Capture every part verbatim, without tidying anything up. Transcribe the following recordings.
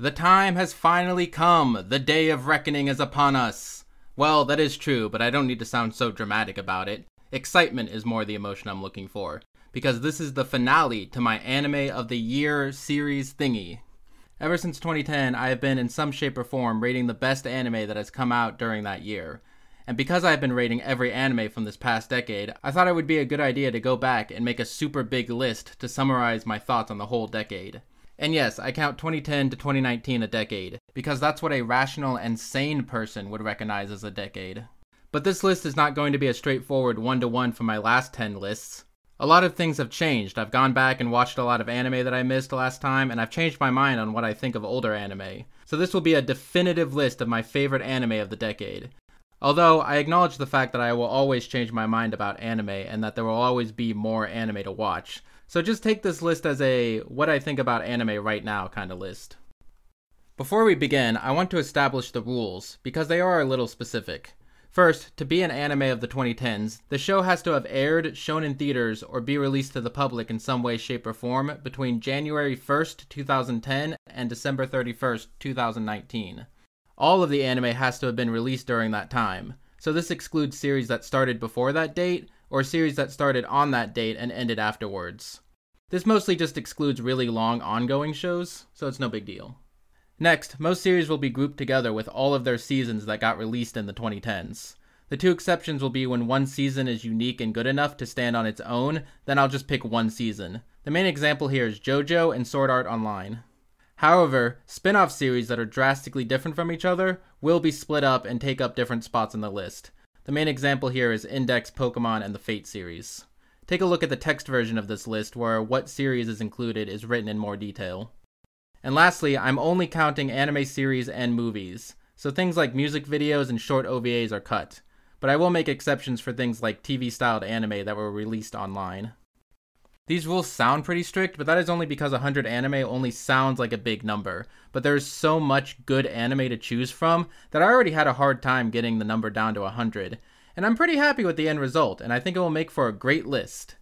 The time has finally come. The day of reckoning is upon us. Well, that is true, but I don't need to sound so dramatic about it. Excitement is more the emotion I'm looking for, because this is the finale to my anime of the year series thingy. Ever since twenty ten, I have been in some shape or form rating the best anime that has come out during that year. And because I have been rating every anime from this past decade, I thought it would be a good idea to go back and make a super big list to summarize my thoughts on the whole decade. And yes, I count twenty ten to twenty nineteen a decade, because that's what a rational and sane person would recognize as a decade. But this list is not going to be a straightforward one-to-one from my last ten lists. A lot of things have changed. I've gone back and watched a lot of anime that I missed last time, and I've changed my mind on what I think of older anime. So this will be a definitive list of my favorite anime of the decade. Although, I acknowledge the fact that I will always change my mind about anime, and that there will always be more anime to watch. So just take this list as a what I think about anime right now kind of list. Before we begin, I want to establish the rules, because they are a little specific. First, to be an anime of the twenty tens, the show has to have aired, shown in theaters, or be released to the public in some way, shape, or form between January first, two thousand ten and December thirty-first, two thousand nineteen. All of the anime has to have been released during that time, so this excludes series that started before that date, or series that started on that date and ended afterwards. This mostly just excludes really long ongoing shows, so it's no big deal. Next, most series will be grouped together with all of their seasons that got released in the twenty tens. The two exceptions will be when one season is unique and good enough to stand on its own, then I'll just pick one season. The main example here is JoJo and Sword Art Online. However, spin-off series that are drastically different from each other will be split up and take up different spots on the list. The main example here is Index, Pokemon, and the Fate series. Take a look at the text version of this list where what series is included is written in more detail. And lastly, I'm only counting anime series and movies, so things like music videos and short O V As are cut, but I will make exceptions for things like T V-styled anime that were released online. These rules sound pretty strict, but that is only because one hundred anime only sounds like a big number, but there is so much good anime to choose from that I already had a hard time getting the number down to one hundred, and I'm pretty happy with the end result, and I think it will make for a great list.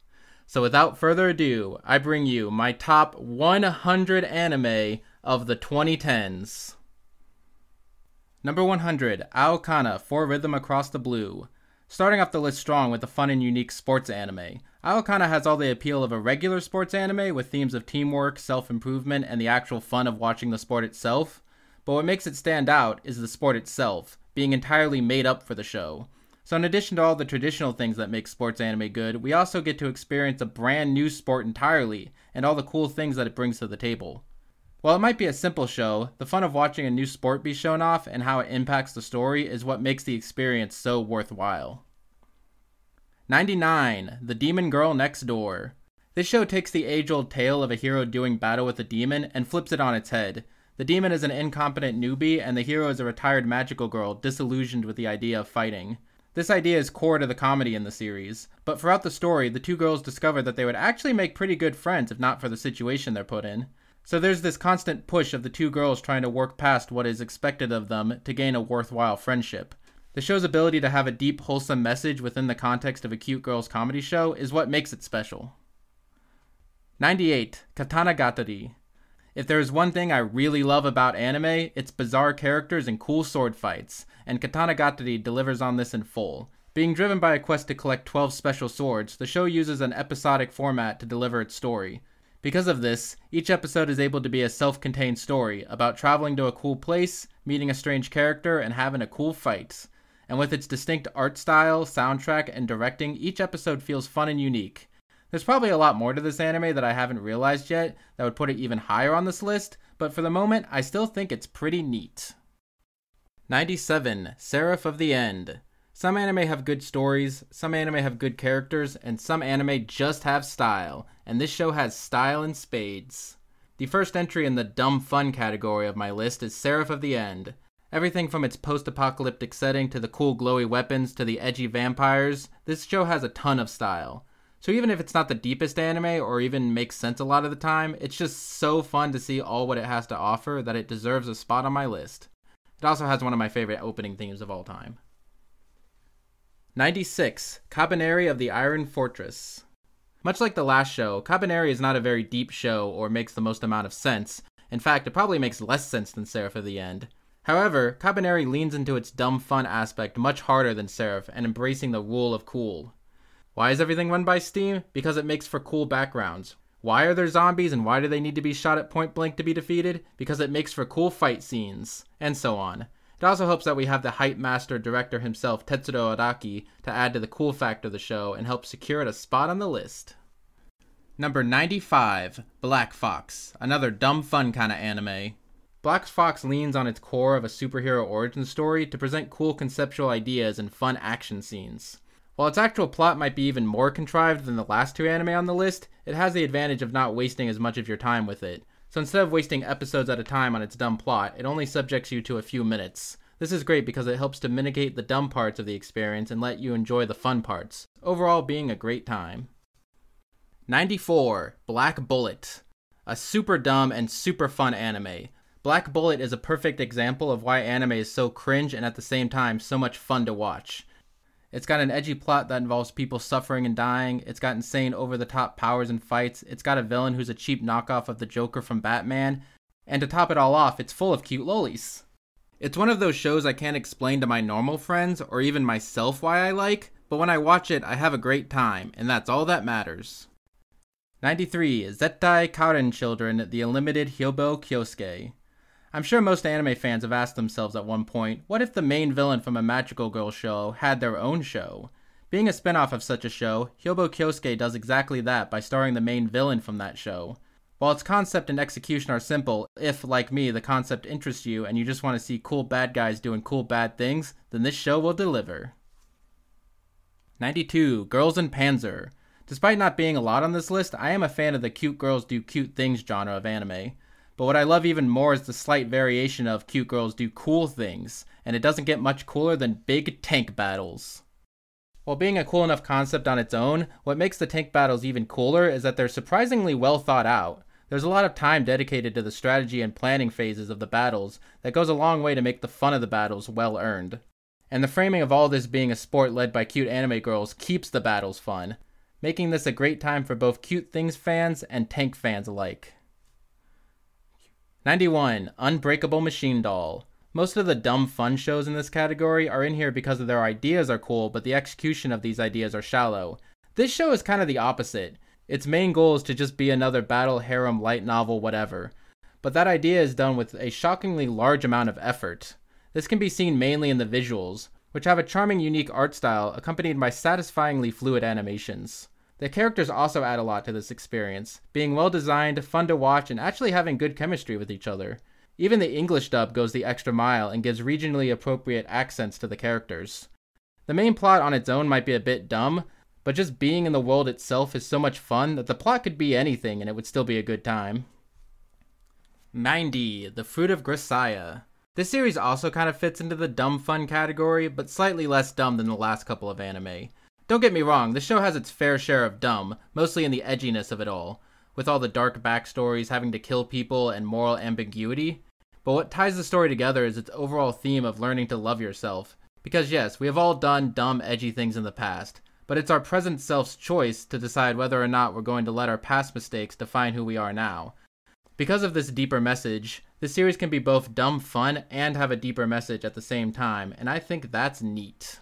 So without further ado, I bring you my top one hundred anime of the twenty tens. Number one hundred, Aokana, For Rhythm Across the Blue. Starting off the list strong with a fun and unique sports anime. Aokana has all the appeal of a regular sports anime with themes of teamwork, self-improvement, and the actual fun of watching the sport itself, but what makes it stand out is the sport itself, being entirely made up for the show. So in addition to all the traditional things that make sports anime good, we also get to experience a brand new sport entirely, and all the cool things that it brings to the table. While it might be a simple show, the fun of watching a new sport be shown off and how it impacts the story is what makes the experience so worthwhile. ninety-nine. The Demon Girl Next Door. This show takes the age-old tale of a hero doing battle with a demon and flips it on its head. The demon is an incompetent newbie and the hero is a retired magical girl disillusioned with the idea of fighting. This idea is core to the comedy in the series, but throughout the story the two girls discover that they would actually make pretty good friends if not for the situation they're put in. So there's this constant push of the two girls trying to work past what is expected of them to gain a worthwhile friendship. The show's ability to have a deep, wholesome message within the context of a cute girls comedy show is what makes it special. ninety-eight. Katanagatari. If there is one thing I really love about anime, it's bizarre characters and cool sword fights, and Katanagatari delivers on this in full. Being driven by a quest to collect twelve special swords, the show uses an episodic format to deliver its story. Because of this, each episode is able to be a self-contained story about traveling to a cool place, meeting a strange character, and having a cool fight. And with its distinct art style, soundtrack, and directing, each episode feels fun and unique. There's probably a lot more to this anime that I haven't realized yet that would put it even higher on this list, but for the moment, I still think it's pretty neat. ninety-seven. Seraph of the End. Some anime have good stories, some anime have good characters, and some anime just have style, and this show has style in spades. The first entry in the dumb fun category of my list is Seraph of the End. Everything from its post-apocalyptic setting to the cool glowy weapons to the edgy vampires, this show has a ton of style. So even if it's not the deepest anime or even makes sense a lot of the time, it's just so fun to see all what it has to offer that it deserves a spot on my list. It also has one of my favorite opening themes of all time. ninety-six. Cabaneri of the Iron Fortress. Much like the last show, Cabaneri is not a very deep show or makes the most amount of sense, In fact, it probably makes less sense than Seraph of the End. However, Kabaneri leans into its dumb fun aspect much harder than Seraph and embracing the rule of cool. Why is everything run by steam? Because it makes for cool backgrounds. Why are there zombies and why do they need to be shot at point blank to be defeated? Because it makes for cool fight scenes, and so on. It also helps that we have the hype master director himself, Tetsudo Araki, to add to the cool factor of the show and help secure it a spot on the list. Number ninety-five, Black Fox, another dumb fun kind of anime. Black Fox leans on its core of a superhero origin story to present cool conceptual ideas and fun action scenes. While its actual plot might be even more contrived than the last two anime on the list, it has the advantage of not wasting as much of your time with it. So instead of wasting episodes at a time on its dumb plot, it only subjects you to a few minutes. This is great because it helps to mitigate the dumb parts of the experience and let you enjoy the fun parts, overall being a great time. ninety-four. Black Bullet. A super dumb and super fun anime. Black Bullet is a perfect example of why anime is so cringe and at the same time so much fun to watch. It's got an edgy plot that involves people suffering and dying, it's got insane over-the-top powers and fights, it's got a villain who's a cheap knockoff of the Joker from Batman, and to top it all off, it's full of cute lolis. It's one of those shows I can't explain to my normal friends or even myself why I like, but when I watch it, I have a great time, and that's all that matters. ninety-three. Zettai Kaorin Children, The Unlimited Hyobo Kyosuke. I'm sure most anime fans have asked themselves at one point, what if the main villain from a magical girl show had their own show? Being a spinoff of such a show, Hyobo Kyosuke does exactly that by starring the main villain from that show. While its concept and execution are simple, if, like me, the concept interests you and you just want to see cool bad guys doing cool bad things, then this show will deliver. ninety-two. Girls in Panzer. Despite not being a lot on this list, I am a fan of the cute girls do cute things genre of anime. But what I love even more is the slight variation of cute girls do cool things, and it doesn't get much cooler than big tank battles. While being a cool enough concept on its own, what makes the tank battles even cooler is that they're surprisingly well thought out. There's a lot of time dedicated to the strategy and planning phases of the battles that goes a long way to make the fun of the battles well earned. And the framing of all this being a sport led by cute anime girls keeps the battles fun, making this a great time for both cute things fans and tank fans alike. ninety-one. Unbreakable Machine Doll. Most of the dumb fun shows in this category are in here because of their ideas are cool, but the execution of these ideas are shallow. This show is kind of the opposite. Its main goal is to just be another battle harem light novel whatever. But that idea is done with a shockingly large amount of effort. This can be seen mainly in the visuals, which have a charming unique art style accompanied by satisfyingly fluid animations. The characters also add a lot to this experience, being well designed, fun to watch, and actually having good chemistry with each other. Even the English dub goes the extra mile and gives regionally appropriate accents to the characters. The main plot on its own might be a bit dumb, but just being in the world itself is so much fun that the plot could be anything and it would still be a good time. ninety. The Fruit of Gracia. This series also kind of fits into the dumb fun category, but slightly less dumb than the last couple of anime. Don't get me wrong, the show has its fair share of dumb, mostly in the edginess of it all, with all the dark backstories, having to kill people, and moral ambiguity. But what ties the story together is its overall theme of learning to love yourself. Because yes, we have all done dumb, edgy things in the past, but it's our present self's choice to decide whether or not we're going to let our past mistakes define who we are now. Because of this deeper message, the series can be both dumb fun and have a deeper message at the same time, and I think that's neat.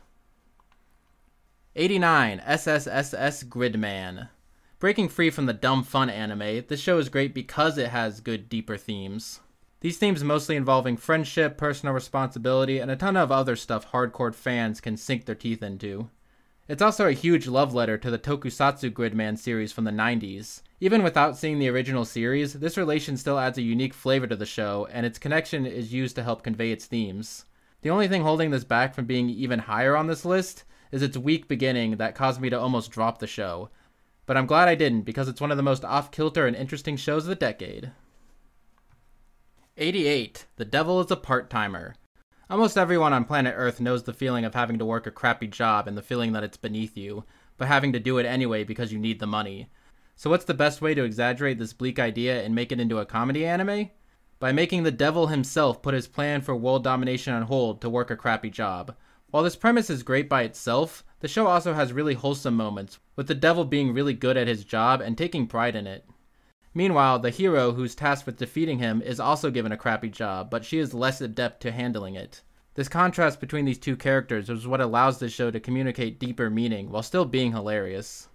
eighty-nine. S S S S Gridman. Breaking free from the dumb fun anime, this show is great because it has good deeper themes. These themes mostly involving friendship, personal responsibility, and a ton of other stuff hardcore fans can sink their teeth into. It's also a huge love letter to the Tokusatsu Gridman series from the nineties. Even without seeing the original series, this relation still adds a unique flavor to the show, and its connection is used to help convey its themes. The only thing holding this back from being even higher on this list is its weak beginning that caused me to almost drop the show. But I'm glad I didn't, because it's one of the most off-kilter and interesting shows of the decade. eighty-eight. The Devil is a Part-Timer. Almost everyone on planet Earth knows the feeling of having to work a crappy job and the feeling that it's beneath you, but having to do it anyway because you need the money. So what's the best way to exaggerate this bleak idea and make it into a comedy anime? By making the devil himself put his plan for world domination on hold to work a crappy job. While this premise is great by itself, the show also has really wholesome moments, with the devil being really good at his job and taking pride in it. Meanwhile, the hero who's tasked with defeating him is also given a crappy job, but she is less adept to handling it. This contrast between these two characters is what allows this show to communicate deeper meaning while still being hilarious.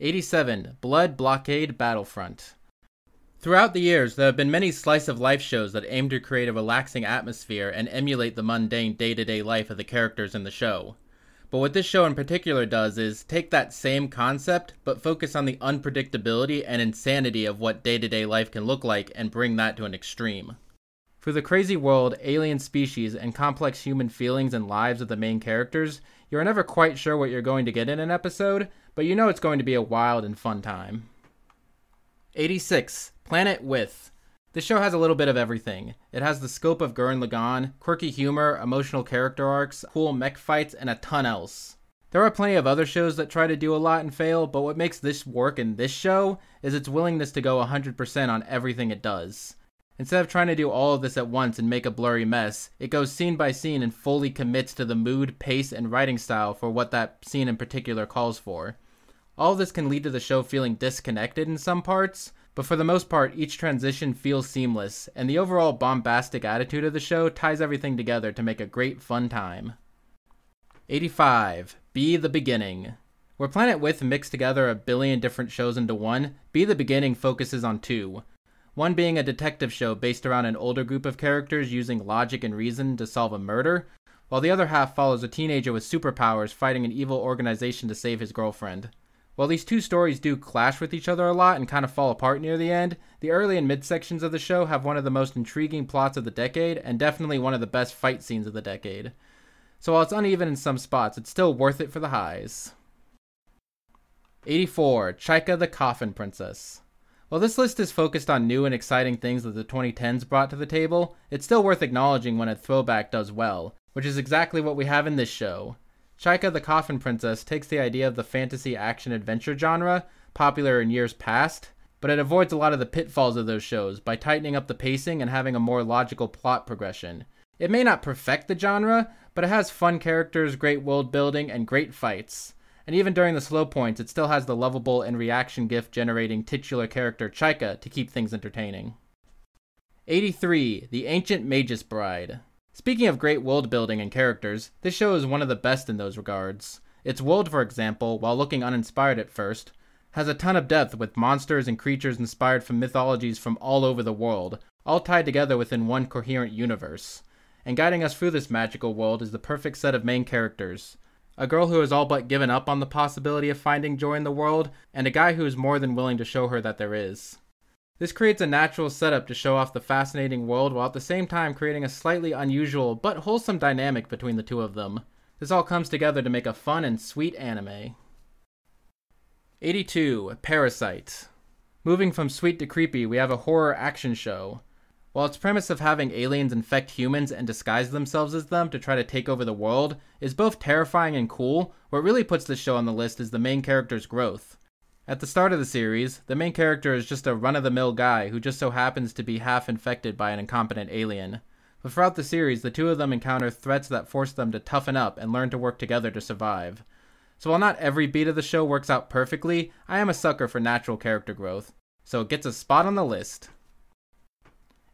eighty-seven. Blood Blockade Battlefront. Throughout the years, there have been many slice-of-life shows that aim to create a relaxing atmosphere and emulate the mundane day-to-day life of the characters in the show. But what this show in particular does is take that same concept, but focus on the unpredictability and insanity of what day-to-day life can look like and bring that to an extreme. Through the crazy world, alien species, and complex human feelings and lives of the main characters, you're never quite sure what you're going to get in an episode, but you know it's going to be a wild and fun time. eighty-six. Planet With. This show has a little bit of everything. It has the scope of Gurren Lagann, quirky humor, emotional character arcs, cool mech fights, and a ton else. There are plenty of other shows that try to do a lot and fail, but what makes this work in this show is its willingness to go one hundred percent on everything it does. Instead of trying to do all of this at once and make a blurry mess, it goes scene by scene and fully commits to the mood, pace, and writing style for what that scene in particular calls for. All of this can lead to the show feeling disconnected in some parts, but for the most part, each transition feels seamless, and the overall bombastic attitude of the show ties everything together to make a great fun time. eighty-five. Be the Beginning. Where Planet With mixed together a billion different shows into one, Be the Beginning focuses on two. One being a detective show based around an older group of characters using logic and reason to solve a murder, while the other half follows a teenager with superpowers fighting an evil organization to save his girlfriend. While these two stories do clash with each other a lot and kind of fall apart near the end, the early and mid sections of the show have one of the most intriguing plots of the decade and definitely one of the best fight scenes of the decade. So while it's uneven in some spots, it's still worth it for the highs. eighty-four. Chaika the Coffin Princess. While this list is focused on new and exciting things that the twenty tens brought to the table, it's still worth acknowledging when a throwback does well, which is exactly what we have in this show. Chaika the Coffin Princess takes the idea of the fantasy action-adventure genre, popular in years past, but it avoids a lot of the pitfalls of those shows by tightening up the pacing and having a more logical plot progression. It may not perfect the genre, but it has fun characters, great world building, and great fights. And even during the slow points, it still has the lovable and reaction gift-generating titular character Chaika to keep things entertaining. eighty-three. The Ancient Mage's Bride. Speaking of great world building and characters, this show is one of the best in those regards. Its world, for example, while looking uninspired at first, has a ton of depth with monsters and creatures inspired from mythologies from all over the world, all tied together within one coherent universe. And guiding us through this magical world is the perfect set of main characters. A girl who has all but given up on the possibility of finding joy in the world, and a guy who is more than willing to show her that there is. This creates a natural setup to show off the fascinating world while at the same time creating a slightly unusual but wholesome dynamic between the two of them. This all comes together to make a fun and sweet anime. eighty-two. Parasite. Moving from sweet to creepy, we have a horror action show. While its premise of having aliens infect humans and disguise themselves as them to try to take over the world is both terrifying and cool, what really puts this show on the list is the main character's growth. At the start of the series, the main character is just a run-of-the-mill guy who just so happens to be half-infected by an incompetent alien. But throughout the series, the two of them encounter threats that force them to toughen up and learn to work together to survive. So while not every beat of the show works out perfectly, I am a sucker for natural character growth, so it gets a spot on the list.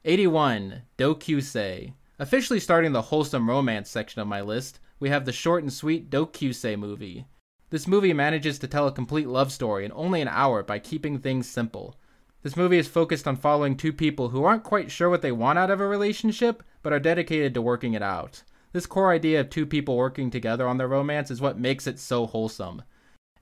eighty-one. Dokusei. Officially starting the wholesome romance section of my list, we have the short and sweet Dokusei movie. This movie manages to tell a complete love story in only an hour by keeping things simple. This movie is focused on following two people who aren't quite sure what they want out of a relationship, but are dedicated to working it out. This core idea of two people working together on their romance is what makes it so wholesome.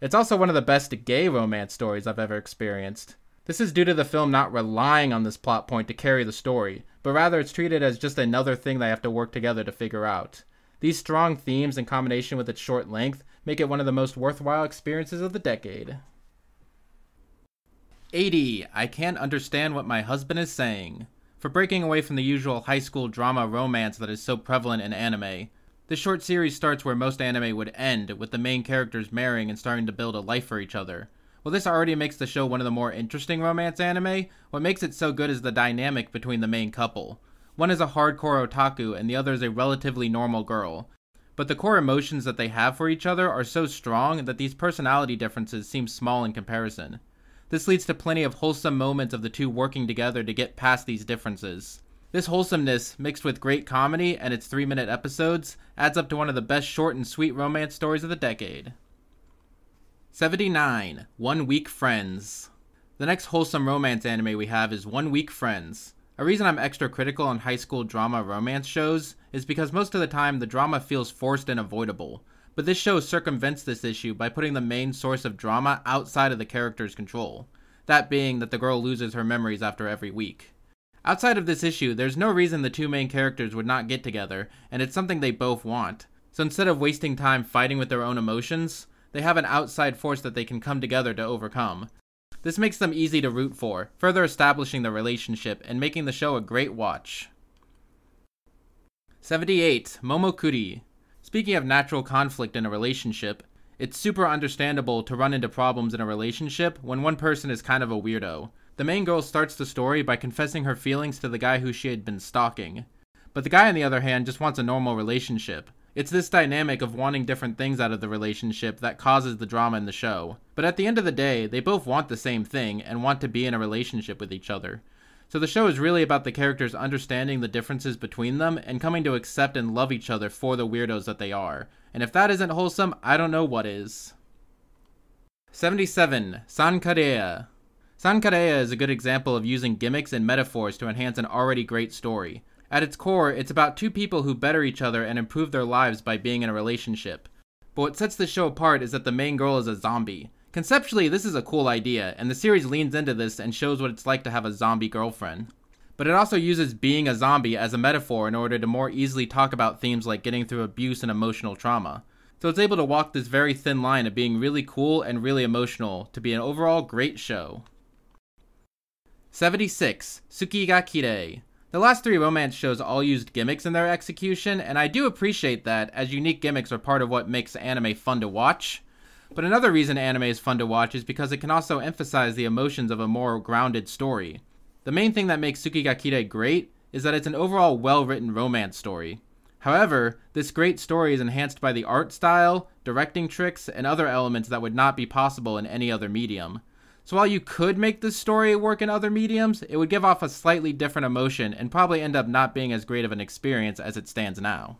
It's also one of the best gay romance stories I've ever experienced. This is due to the film not relying on this plot point to carry the story, but rather it's treated as just another thing they have to work together to figure out. These strong themes in combination with its short length make it one of the most worthwhile experiences of the decade. eighty. I Can't Understand What My Husband Is Saying. For breaking away from the usual high school drama romance that is so prevalent in anime, this short series starts where most anime would end, with the main characters marrying and starting to build a life for each other. While this already makes the show one of the more interesting romance anime, what makes it so good is the dynamic between the main couple. One is a hardcore otaku and the other is a relatively normal girl. But the core emotions that they have for each other are so strong that these personality differences seem small in comparison. This leads to plenty of wholesome moments of the two working together to get past these differences. This wholesomeness, mixed with great comedy and its three-minute episodes, adds up to one of the best short and sweet romance stories of the decade. seventy-nine. One Week Friends. The next wholesome romance anime we have is One Week Friends. A reason I'm extra critical on high school drama romance shows is because most of the time the drama feels forced and avoidable, but this show circumvents this issue by putting the main source of drama outside of the character's control, that being that the girl loses her memories after every week. Outside of this issue, there's no reason the two main characters would not get together, and it's something they both want. So instead of wasting time fighting with their own emotions, they have an outside force that they can come together to overcome. This makes them easy to root for, further establishing the relationship and making the show a great watch. seventy-eight. Momokuri. Speaking of natural conflict in a relationship, it's super understandable to run into problems in a relationship when one person is kind of a weirdo. The main girl starts the story by confessing her feelings to the guy who she had been stalking. But the guy, on the other hand, just wants a normal relationship. It's this dynamic of wanting different things out of the relationship that causes the drama in the show. But at the end of the day, they both want the same thing and want to be in a relationship with each other. So the show is really about the characters understanding the differences between them and coming to accept and love each other for the weirdos that they are. And if that isn't wholesome, I don't know what is. seventy-seven. Sankareya. Sankareya is a good example of using gimmicks and metaphors to enhance an already great story. At its core, it's about two people who better each other and improve their lives by being in a relationship. But what sets the show apart is that the main girl is a zombie. Conceptually, this is a cool idea, and the series leans into this and shows what it's like to have a zombie girlfriend. But it also uses being a zombie as a metaphor in order to more easily talk about themes like getting through abuse and emotional trauma. So it's able to walk this very thin line of being really cool and really emotional to be an overall great show. seventy-six. Tsuki ga Kirei. The last three romance shows all used gimmicks in their execution, and I do appreciate that, as unique gimmicks are part of what makes anime fun to watch. But another reason anime is fun to watch is because it can also emphasize the emotions of a more grounded story. The main thing that makes Tsuki ga Kirei great is that it's an overall well-written romance story. However, this great story is enhanced by the art style, directing tricks, and other elements that would not be possible in any other medium. So while you could make this story work in other mediums, it would give off a slightly different emotion and probably end up not being as great of an experience as it stands now.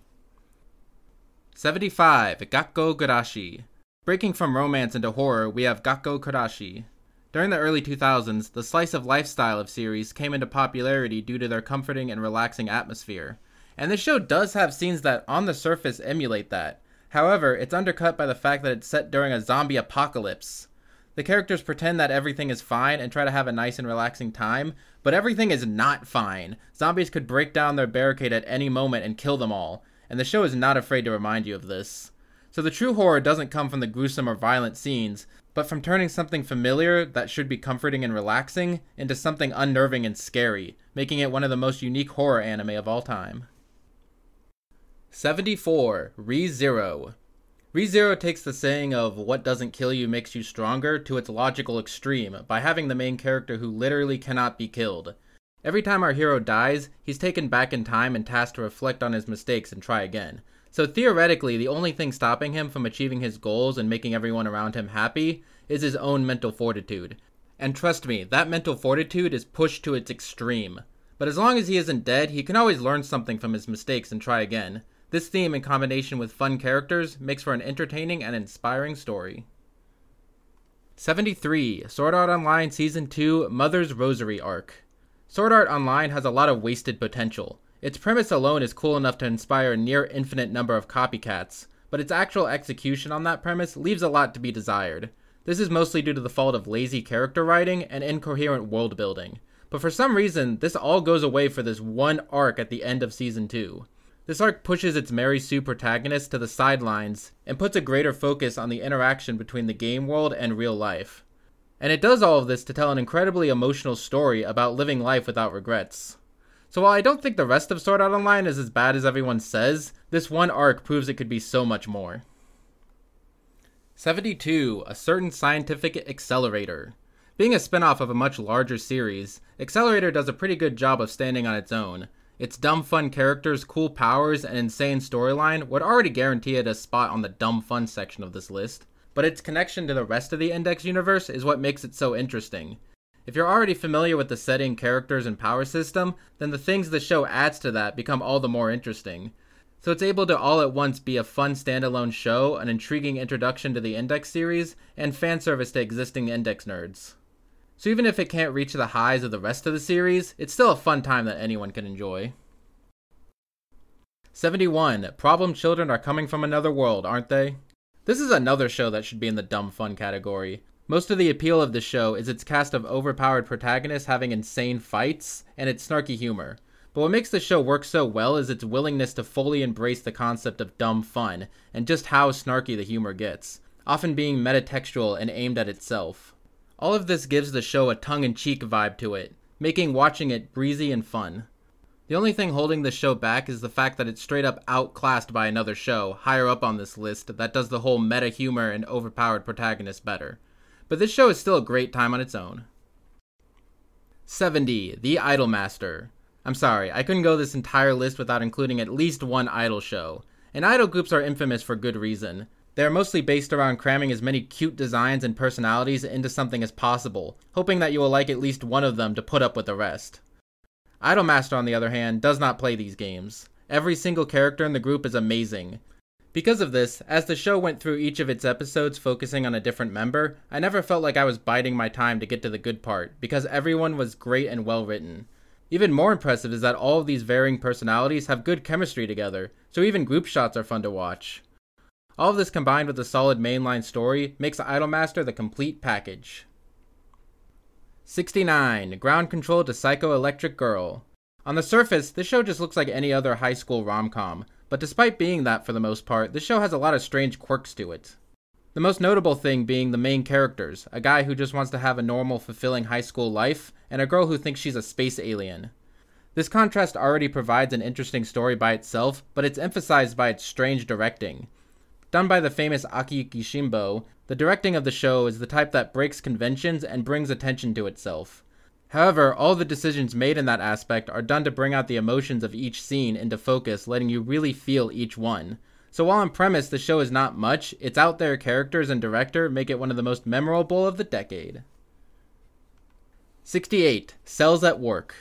seventy-five. Gakkou Kurashi. Breaking from romance into horror, we have Gakkou Kurashi. During the early two thousands, the slice of life style of series came into popularity due to their comforting and relaxing atmosphere. And this show does have scenes that, on the surface, emulate that. However, it's undercut by the fact that it's set during a zombie apocalypse. The characters pretend that everything is fine and try to have a nice and relaxing time, but everything is not fine. Zombies could break down their barricade at any moment and kill them all, and the show is not afraid to remind you of this. So the true horror doesn't come from the gruesome or violent scenes, but from turning something familiar that should be comforting and relaxing into something unnerving and scary, making it one of the most unique horror anime of all time. seventy-four. Re:Zero. Re:Zero takes the saying of what doesn't kill you makes you stronger to its logical extreme by having the main character who literally cannot be killed. Every time our hero dies, he's taken back in time and tasked to reflect on his mistakes and try again. So theoretically, the only thing stopping him from achieving his goals and making everyone around him happy is his own mental fortitude. And trust me, that mental fortitude is pushed to its extreme. But as long as he isn't dead, he can always learn something from his mistakes and try again. This theme, in combination with fun characters, makes for an entertaining and inspiring story. seventy-three. Sword Art Online Season two Mother's Rosary Arc. Sword Art Online has a lot of wasted potential. Its premise alone is cool enough to inspire a near infinite number of copycats, but its actual execution on that premise leaves a lot to be desired. This is mostly due to the fault of lazy character writing and incoherent world building. But for some reason, this all goes away for this one arc at the end of Season two. This arc pushes its Mary Sue protagonist to the sidelines and puts a greater focus on the interaction between the game world and real life. And it does all of this to tell an incredibly emotional story about living life without regrets. So while I don't think the rest of Sword Art Online is as bad as everyone says, this one arc proves it could be so much more. seventy-two. A Certain Scientific Accelerator. Being a spinoff of a much larger series, Accelerator does a pretty good job of standing on its own. Its dumb fun characters, cool powers, and insane storyline would already guarantee it a spot on the dumb fun section of this list, but but its connection to the rest of the Index universe is what makes it so interesting. If you're already familiar with the setting, characters, and power system, then the things the show adds to that become all the more interesting. So it's able to all at once be a fun standalone show, an intriguing introduction to the Index series, and fan service to existing Index nerds. So even if it can't reach the highs of the rest of the series, it's still a fun time that anyone can enjoy. seventy-one. Problem Children Are Coming From Another World, Aren't They? This is another show that should be in the dumb fun category. Most of the appeal of the show is its cast of overpowered protagonists having insane fights, and its snarky humor. But what makes the show work so well is its willingness to fully embrace the concept of dumb fun, and just how snarky the humor gets, often being metatextual and aimed at itself. All of this gives the show a tongue-in-cheek vibe to it, making watching it breezy and fun. The only thing holding the show back is the fact that it's straight up outclassed by another show, higher up on this list, that does the whole meta-humor and overpowered protagonist better. But this show is still a great time on its own. seventy. The Idolmaster. I'm sorry, I couldn't go this entire list without including at least one idol show. And idol groups are infamous for good reason. They are mostly based around cramming as many cute designs and personalities into something as possible, hoping that you will like at least one of them to put up with the rest. Idolmaster, on the other hand, does not play these games. Every single character in the group is amazing. Because of this, as the show went through each of its episodes focusing on a different member, I never felt like I was biding my time to get to the good part, because everyone was great and well written. Even more impressive is that all of these varying personalities have good chemistry together, so even group shots are fun to watch. All of this combined with a solid mainline story makes Idolmaster the complete package. sixty-nine. Ground Control to Psychoelectric Girl. On the surface, this show just looks like any other high school rom-com, but despite being that for the most part, this show has a lot of strange quirks to it. The most notable thing being the main characters, a guy who just wants to have a normal, fulfilling high school life, and a girl who thinks she's a space alien. This contrast already provides an interesting story by itself, but it's emphasized by its strange directing. Done by the famous Akiyuki Shinbo, the directing of the show is the type that breaks conventions and brings attention to itself. However, all the decisions made in that aspect are done to bring out the emotions of each scene into focus, letting you really feel each one. So while on premise the show is not much, its out there characters and director make it one of the most memorable of the decade. sixty-eight. Cells at Work.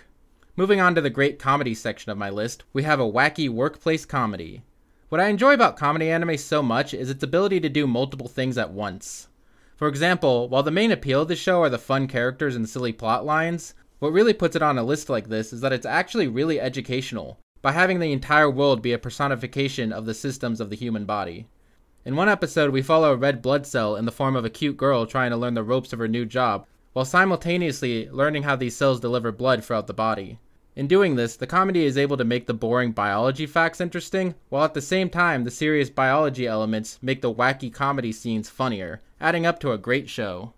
Moving on to the great comedy section of my list, we have a wacky workplace comedy. What I enjoy about comedy anime so much is its ability to do multiple things at once. For example, while the main appeal of the show are the fun characters and silly plot lines, what really puts it on a list like this is that it's actually really educational, by having the entire world be a personification of the systems of the human body. In one episode, we follow a red blood cell in the form of a cute girl trying to learn the ropes of her new job, while simultaneously learning how these cells deliver blood throughout the body. In doing this, the comedy is able to make the boring biology facts interesting, while at the same time the serious biology elements make the wacky comedy scenes funnier, adding up to a great show.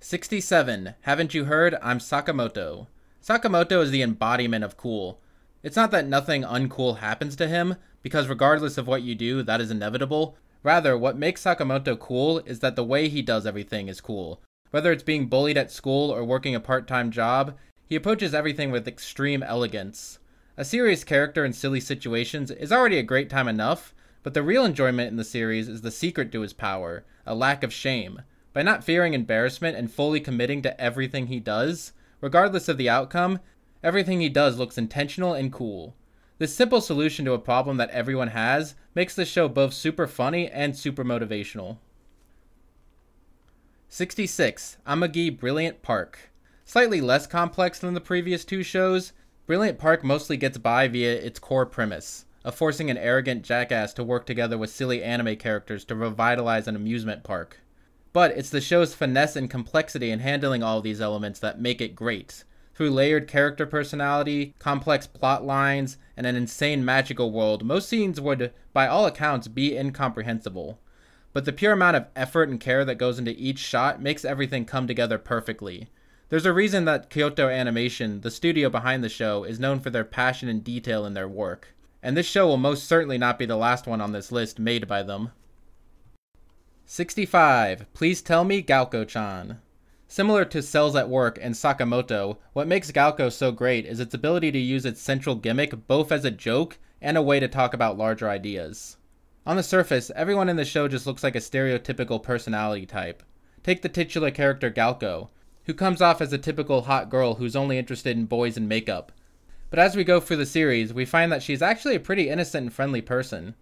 sixty-seven. Haven't You Heard? I'm Sakamoto. Sakamoto is the embodiment of cool. It's not that nothing uncool happens to him, because regardless of what you do, that is inevitable. Rather, what makes Sakamoto cool is that the way he does everything is cool. Whether it's being bullied at school or working a part-time job, he approaches everything with extreme elegance. A serious character in silly situations is already a great time enough, but the real enjoyment in the series is the secret to his power, a lack of shame. By not fearing embarrassment and fully committing to everything he does, regardless of the outcome, everything he does looks intentional and cool. This simple solution to a problem that everyone has makes this show both super funny and super motivational. sixty-six. Amagi Brilliant Park. Slightly less complex than the previous two shows, Brilliant Park mostly gets by via its core premise, of forcing an arrogant jackass to work together with silly anime characters to revitalize an amusement park. But it's the show's finesse and complexity in handling all these elements that make it great, through layered character personality, complex plot lines, and an insane magical world. Most scenes would, by all accounts, be incomprehensible. But the pure amount of effort and care that goes into each shot makes everything come together perfectly. There's a reason that Kyoto Animation, the studio behind the show, is known for their passion and detail in their work. And this show will most certainly not be the last one on this list made by them. sixty-five. Please Tell Me Gakkou-chan. Similar to Cells at Work and Sakamoto, what makes Gakkou so great is its ability to use its central gimmick both as a joke and a way to talk about larger ideas. On the surface, everyone in the show just looks like a stereotypical personality type. Take the titular character Gakkou, who comes off as a typical hot girl who's only interested in boys and makeup. But as we go through the series, we find that she's actually a pretty innocent and friendly person.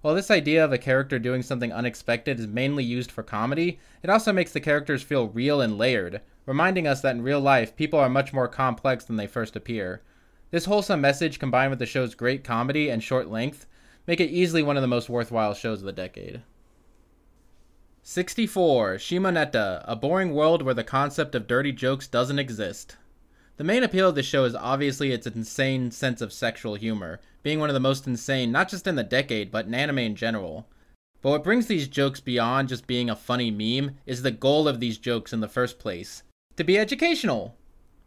While this idea of a character doing something unexpected is mainly used for comedy, it also makes the characters feel real and layered, reminding us that in real life, people are much more complex than they first appear. This wholesome message, combined with the show's great comedy and short length, make it easily one of the most worthwhile shows of the decade. sixty-four. Shimoneta, a boring world where the concept of dirty jokes doesn't exist. The main appeal of the show is obviously its insane sense of sexual humor, being one of the most insane not just in the decade, but in anime in general. But what brings these jokes beyond just being a funny meme is the goal of these jokes in the first place: to be educational!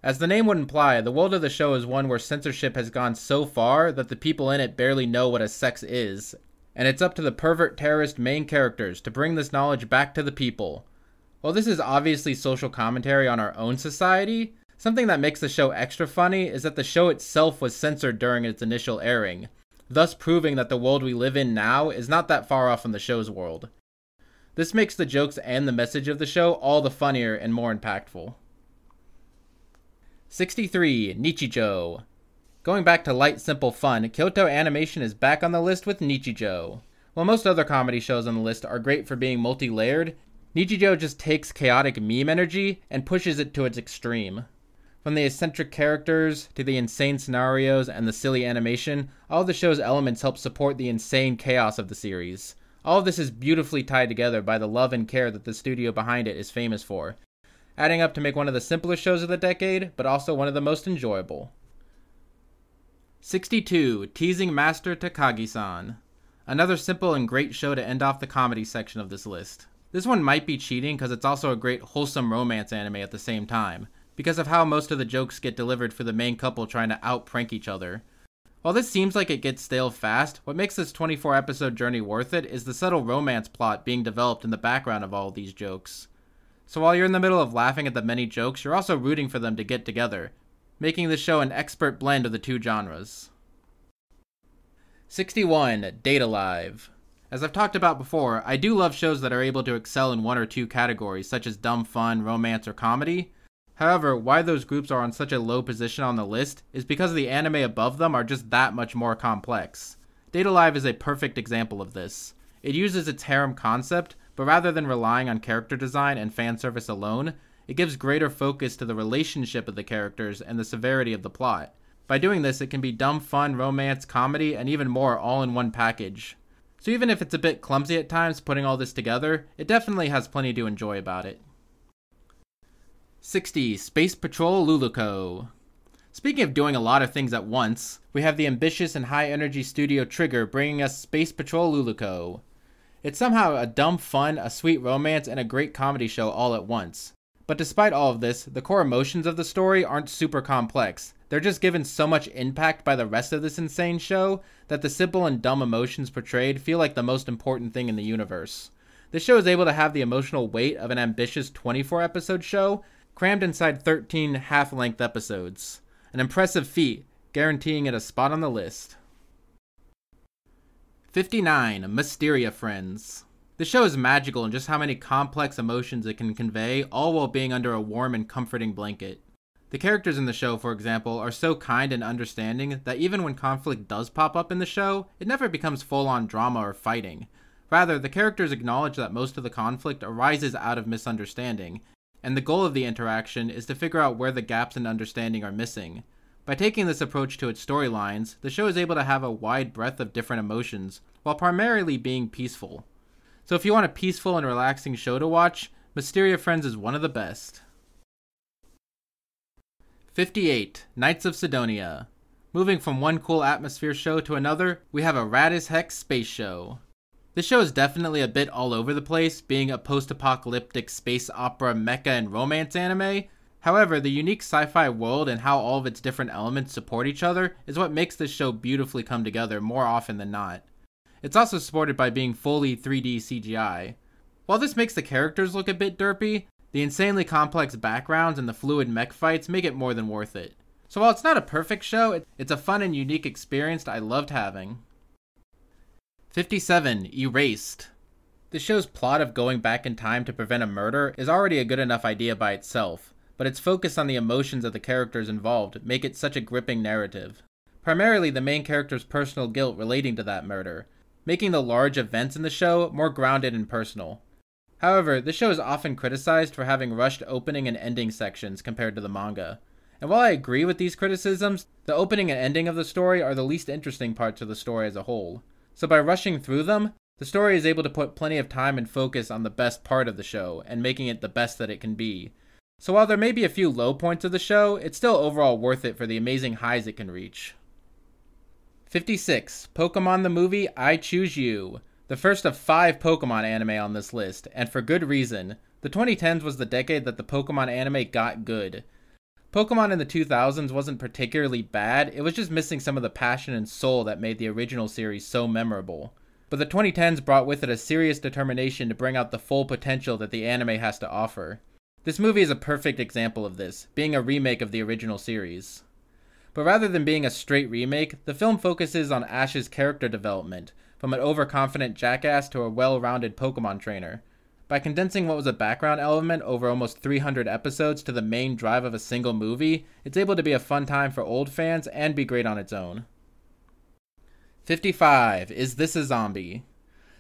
As the name would imply, the world of the show is one where censorship has gone so far that the people in it barely know what a sex is, and it's up to the pervert terrorist main characters to bring this knowledge back to the people. While this is obviously social commentary on our own society, something that makes the show extra funny is that the show itself was censored during its initial airing, thus proving that the world we live in now is not that far off from the show's world. This makes the jokes and the message of the show all the funnier and more impactful. sixty-three. Nichijou. Going back to light, simple fun, Kyoto Animation is back on the list with Nichijou. While most other comedy shows on the list are great for being multi-layered, Nichijou just takes chaotic meme energy and pushes it to its extreme. From the eccentric characters, to the insane scenarios and the silly animation, all the show's elements help support the insane chaos of the series. All of this is beautifully tied together by the love and care that the studio behind it is famous for, adding up to make one of the simplest shows of the decade, but also one of the most enjoyable. sixty-two. Teasing Master Takagi-san. Another simple and great show to end off the comedy section of this list. This one might be cheating because it's also a great wholesome romance anime at the same time, because of how most of the jokes get delivered for the main couple trying to out-prank each other. While this seems like it gets stale fast, what makes this twenty-four episode journey worth it is the subtle romance plot being developed in the background of all of these jokes. So while you're in the middle of laughing at the many jokes, you're also rooting for them to get together, making the show an expert blend of the two genres. sixty-one. Date A Live. As I've talked about before, I do love shows that are able to excel in one or two categories, such as dumb fun, romance, or comedy. However, why those groups are on such a low position on the list is because the anime above them are just that much more complex. Date A Live is a perfect example of this. It uses its harem concept, but rather than relying on character design and fan service alone, it gives greater focus to the relationship of the characters and the severity of the plot. By doing this, it can be dumb fun, romance, comedy, and even more all in one package. So even if it's a bit clumsy at times putting all this together, it definitely has plenty to enjoy about it. sixty. Space Patrol Luluco. Speaking of doing a lot of things at once, we have the ambitious and high-energy studio Trigger bringing us Space Patrol Luluco. It's somehow a dumb fun, a sweet romance, and a great comedy show all at once. But despite all of this, the core emotions of the story aren't super complex. They're just given so much impact by the rest of this insane show that the simple and dumb emotions portrayed feel like the most important thing in the universe. This show is able to have the emotional weight of an ambitious twenty-four episode show crammed inside thirteen half-length episodes. An impressive feat, guaranteeing it a spot on the list. fifty-nine. Mysteria Friends. The show is magical in just how many complex emotions it can convey, all while being under a warm and comforting blanket. The characters in the show, for example, are so kind and understanding that even when conflict does pop up in the show, it never becomes full-on drama or fighting. Rather, the characters acknowledge that most of the conflict arises out of misunderstanding, and the goal of the interaction is to figure out where the gaps in understanding are missing. By taking this approach to its storylines, the show is able to have a wide breadth of different emotions, while primarily being peaceful. So if you want a peaceful and relaxing show to watch, Mysteria Friends is one of the best. fifty-eight. Knights of Sidonia. Moving from one cool atmosphere show to another, we have a rad-as-heck space show. This show is definitely a bit all over the place, being a post-apocalyptic space opera, mecha, and romance anime. However, the unique sci-fi world and how all of its different elements support each other is what makes this show beautifully come together more often than not. It's also supported by being fully three D C G I. While this makes the characters look a bit derpy, the insanely complex backgrounds and the fluid mech fights make it more than worth it. So while it's not a perfect show, it's a fun and unique experience I loved having. fifty-seven. Erased. The show's plot of going back in time to prevent a murder is already a good enough idea by itself, but its focus on the emotions of the characters involved make it such a gripping narrative. Primarily the main character's personal guilt relating to that murder, making the large events in the show more grounded and personal. However, the show is often criticized for having rushed opening and ending sections compared to the manga. And while I agree with these criticisms, the opening and ending of the story are the least interesting parts of the story as a whole. So by rushing through them, the story is able to put plenty of time and focus on the best part of the show and making it the best that it can be. So while there may be a few low points of the show, it's still overall worth it for the amazing highs it can reach. fifty-six. Pokemon the Movie, I Choose You. The first of five Pokemon anime on this list, and for good reason. The twenty tens was the decade that the Pokemon anime got good. Pokemon in the two thousands wasn't particularly bad, it was just missing some of the passion and soul that made the original series so memorable. But the twenty tens brought with it a serious determination to bring out the full potential that the anime has to offer. This movie is a perfect example of this, being a remake of the original series. But rather than being a straight remake, the film focuses on Ash's character development, from an overconfident jackass to a well-rounded Pokemon trainer. By condensing what was a background element over almost three hundred episodes to the main drive of a single movie, it's able to be a fun time for old fans and be great on its own. fifty-five. Is This a Zombie?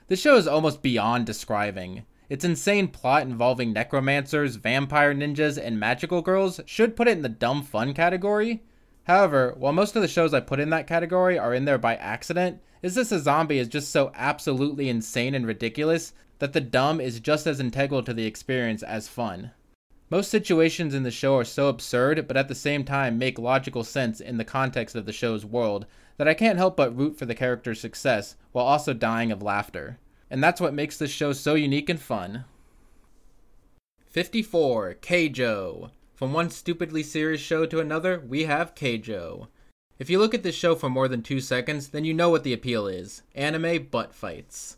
This show is almost beyond describing. Its insane plot involving necromancers, vampire ninjas, and magical girls should put it in the dumb fun category. However, while most of the shows I put in that category are in there by accident, Is This a Zombie is just so absolutely insane and ridiculous that the dumb is just as integral to the experience as fun. Most situations in the show are so absurd, but at the same time make logical sense in the context of the show's world, that I can't help but root for the character's success while also dying of laughter. And that's what makes this show so unique and fun. fifty-four. Keijo. From one stupidly serious show to another, we have Keijo. If you look at this show for more than two seconds, then you know what the appeal is. Anime butt fights.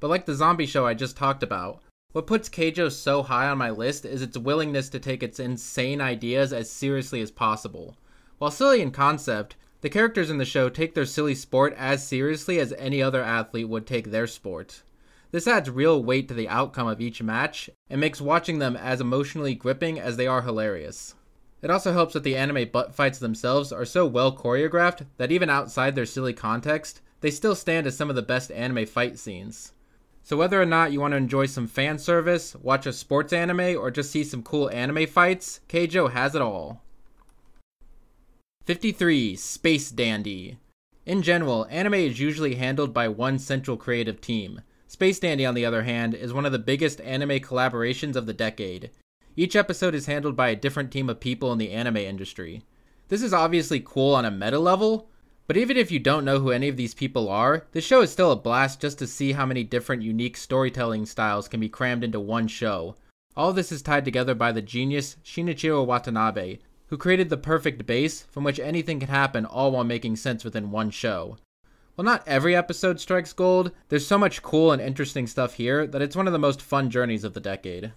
But like the zombie show I just talked about, what puts Keijo so high on my list is its willingness to take its insane ideas as seriously as possible. While silly in concept, the characters in the show take their silly sport as seriously as any other athlete would take their sport. This adds real weight to the outcome of each match, and makes watching them as emotionally gripping as they are hilarious. It also helps that the anime butt fights themselves are so well choreographed that even outside their silly context, they still stand as some of the best anime fight scenes. So whether or not you want to enjoy some fan service, watch a sports anime, or just see some cool anime fights, Keijo has it all. fifty-three. Space Dandy. In general, anime is usually handled by one central creative team. Space Dandy, on the other hand, is one of the biggest anime collaborations of the decade. Each episode is handled by a different team of people in the anime industry. This is obviously cool on a meta level, but even if you don't know who any of these people are, the show is still a blast just to see how many different unique storytelling styles can be crammed into one show. All this is tied together by the genius Shinichiro Watanabe, who created the perfect base from which anything can happen, all while making sense within one show. While not every episode strikes gold, there's so much cool and interesting stuff here that it's one of the most fun journeys of the decade.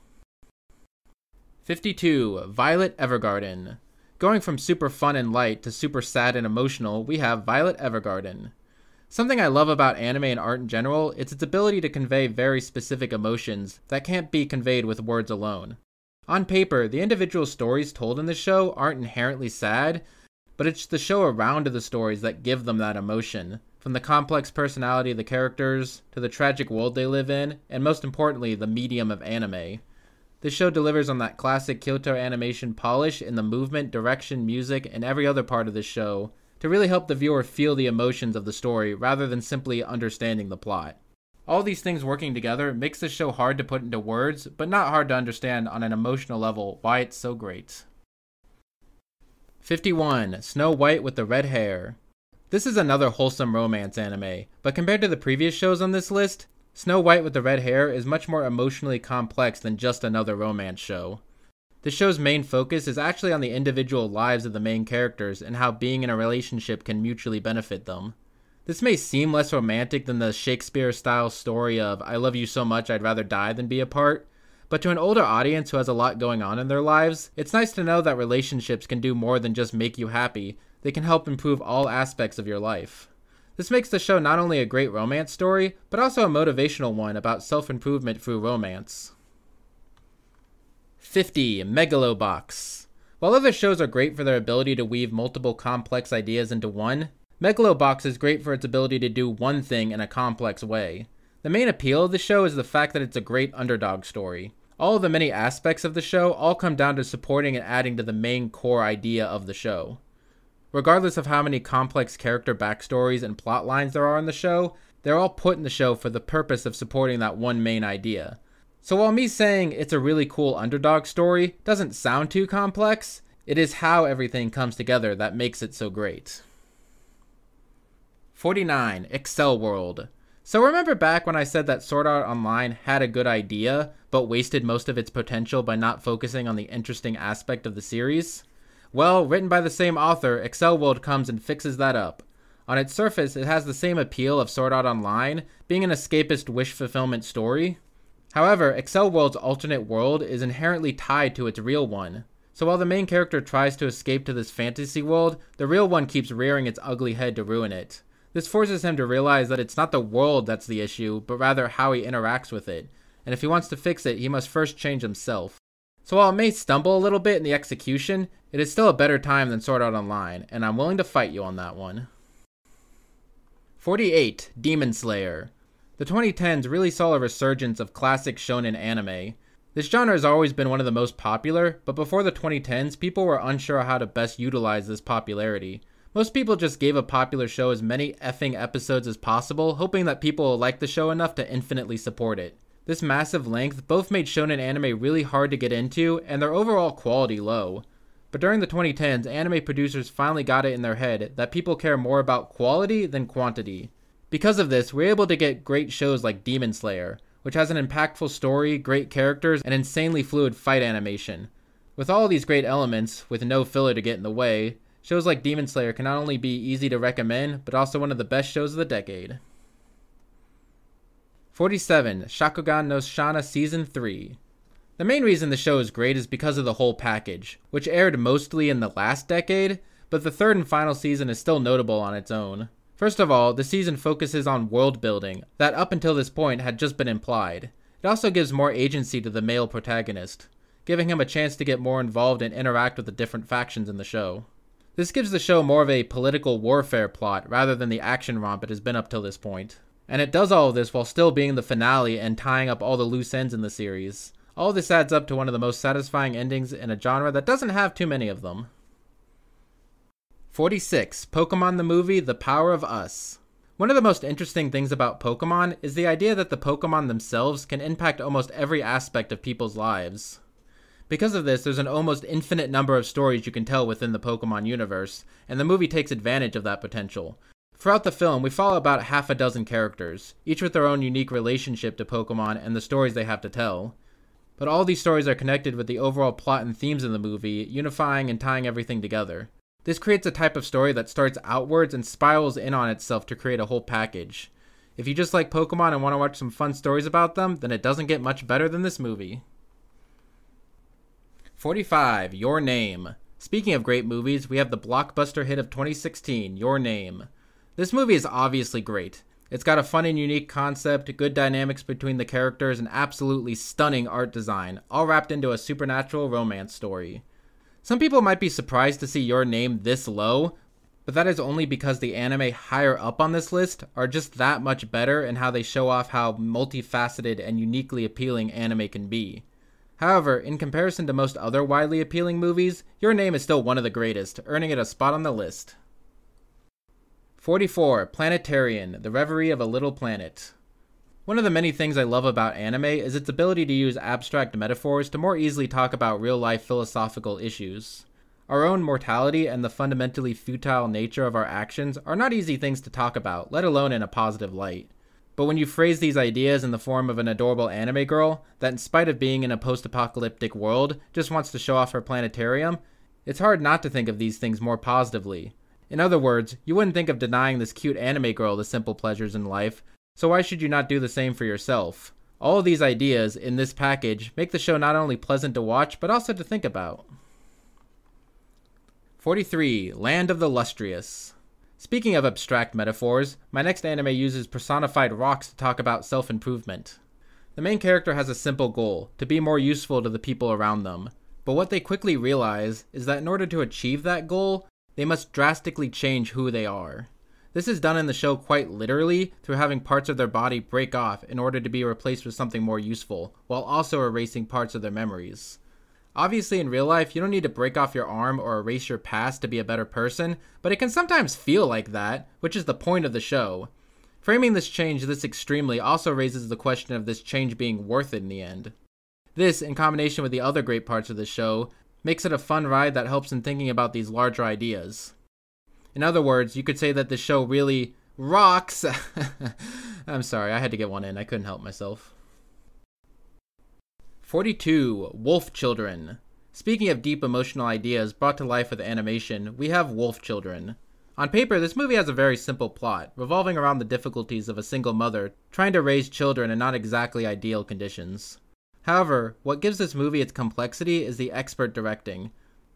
fifty-two. Violet Evergarden. Going from super fun and light to super sad and emotional, we have Violet Evergarden. Something I love about anime and art in general is its ability to convey very specific emotions that can't be conveyed with words alone. On paper, the individual stories told in this show aren't inherently sad, but it's the show around the stories that give them that emotion. From the complex personality of the characters, to the tragic world they live in, and most importantly, the medium of anime. This show delivers on that classic Kyoto Animation polish in the movement, direction, music, and every other part of the show, to really help the viewer feel the emotions of the story rather than simply understanding the plot. All these things working together makes this show hard to put into words, but not hard to understand on an emotional level why it's so great. fifty-one. Snow White with the Red Hair. This is another wholesome romance anime, but compared to the previous shows on this list, Snow White with the Red Hair is much more emotionally complex than just another romance show. The show's main focus is actually on the individual lives of the main characters and how being in a relationship can mutually benefit them. This may seem less romantic than the Shakespeare-style story of I love you so much I'd rather die than be apart, but to an older audience who has a lot going on in their lives, it's nice to know that relationships can do more than just make you happy. They can help improve all aspects of your life. This makes the show not only a great romance story, but also a motivational one about self-improvement through romance. fifty. Megalobox. While other shows are great for their ability to weave multiple complex ideas into one, Megalobox is great for its ability to do one thing in a complex way. The main appeal of the show is the fact that it's a great underdog story. All the many aspects of the show all come down to supporting and adding to the main core idea of the show. Regardless of how many complex character backstories and plot lines there are in the show, they're all put in the show for the purpose of supporting that one main idea. So while me saying it's a really cool underdog story doesn't sound too complex, it is how everything comes together that makes it so great. forty-nine. Excel World. So remember back when I said that Sword Art Online had a good idea, but wasted most of its potential by not focusing on the interesting aspect of the series? Well, written by the same author, Excel World comes and fixes that up. On its surface, it has the same appeal of Sword Art Online, being an escapist wish fulfillment story. However, Excel World's alternate world is inherently tied to its real one. So while the main character tries to escape to this fantasy world, the real one keeps rearing its ugly head to ruin it. This forces him to realize that it's not the world that's the issue, but rather how he interacts with it. And if he wants to fix it, he must first change himself. So while it may stumble a little bit in the execution, it is still a better time than Sword Art Online, and I'm willing to fight you on that one. forty-eight. Demon Slayer. The twenty tens really saw a resurgence of classic shonen anime. This genre has always been one of the most popular, but before the twenty tens, people were unsure how to best utilize this popularity. Most people just gave a popular show as many effing episodes as possible, hoping that people will like the show enough to infinitely support it. This massive length both made shonen anime really hard to get into, and their overall quality low. But during the twenty tens, anime producers finally got it in their head that people care more about quality than quantity. Because of this, we're able to get great shows like Demon Slayer, which has an impactful story, great characters, and insanely fluid fight animation. With all these great elements, with no filler to get in the way, shows like Demon Slayer can not only be easy to recommend, but also one of the best shows of the decade. forty-seven. Shakugan no Shana Season three. The main reason the show is great is because of the whole package, which aired mostly in the last decade, but the third and final season is still notable on its own. First of all, the season focuses on world building that up until this point had just been implied. It also gives more agency to the male protagonist, giving him a chance to get more involved and interact with the different factions in the show. This gives the show more of a political warfare plot rather than the action romp it has been up till this point. And it does all of this while still being the finale and tying up all the loose ends in the series. All this adds up to one of the most satisfying endings in a genre that doesn't have too many of them. forty-six. Pokemon the Movie, The Power of Us. One of the most interesting things about Pokemon is the idea that the Pokemon themselves can impact almost every aspect of people's lives. Because of this, there's an almost infinite number of stories you can tell within the Pokemon universe, and the movie takes advantage of that potential. Throughout the film, we follow about half a dozen characters, each with their own unique relationship to Pokemon and the stories they have to tell. But all these stories are connected with the overall plot and themes in the movie, unifying and tying everything together. This creates a type of story that starts outwards and spirals in on itself to create a whole package. If you just like Pokemon and want to watch some fun stories about them, then it doesn't get much better than this movie. forty-five. Your Name. Speaking of great movies, we have the blockbuster hit of twenty sixteen, Your Name. This movie is obviously great. It's got a fun and unique concept, good dynamics between the characters, and absolutely stunning art design, all wrapped into a supernatural romance story. Some people might be surprised to see Your Name this low, but that is only because the anime higher up on this list are just that much better in how they show off how multifaceted and uniquely appealing anime can be. However, in comparison to most other widely appealing movies, Your Name is still one of the greatest, earning it a spot on the list. forty-four. Planetarian, The Reverie of a Little Planet. One of the many things I love about anime is its ability to use abstract metaphors to more easily talk about real-life philosophical issues. Our own mortality and the fundamentally futile nature of our actions are not easy things to talk about, let alone in a positive light. But when you phrase these ideas in the form of an adorable anime girl that, in spite of being in a post-apocalyptic world, just wants to show off her planetarium, it's hard not to think of these things more positively. In other words, you wouldn't think of denying this cute anime girl the simple pleasures in life, so why should you not do the same for yourself? All of these ideas in this package make the show not only pleasant to watch, but also to think about. forty-three. Land of the Lustrous. Speaking of abstract metaphors, my next anime uses personified rocks to talk about self-improvement. The main character has a simple goal, to be more useful to the people around them. But what they quickly realize is that in order to achieve that goal, they must drastically change who they are. This is done in the show quite literally through having parts of their body break off in order to be replaced with something more useful, while also erasing parts of their memories. Obviously in real life, you don't need to break off your arm or erase your past to be a better person, but it can sometimes feel like that, which is the point of the show. Framing this change this extremely also raises the question of this change being worth it in the end. This, in combination with the other great parts of the show, makes it a fun ride that helps in thinking about these larger ideas. In other words, you could say that the show really rocks. I'm sorry, I had to get one in, I couldn't help myself. forty-two. Wolf Children. Speaking of deep emotional ideas brought to life with animation, we have Wolf Children. On paper, this movie has a very simple plot, revolving around the difficulties of a single mother trying to raise children in not exactly ideal conditions. However, what gives this movie its complexity is the expert directing.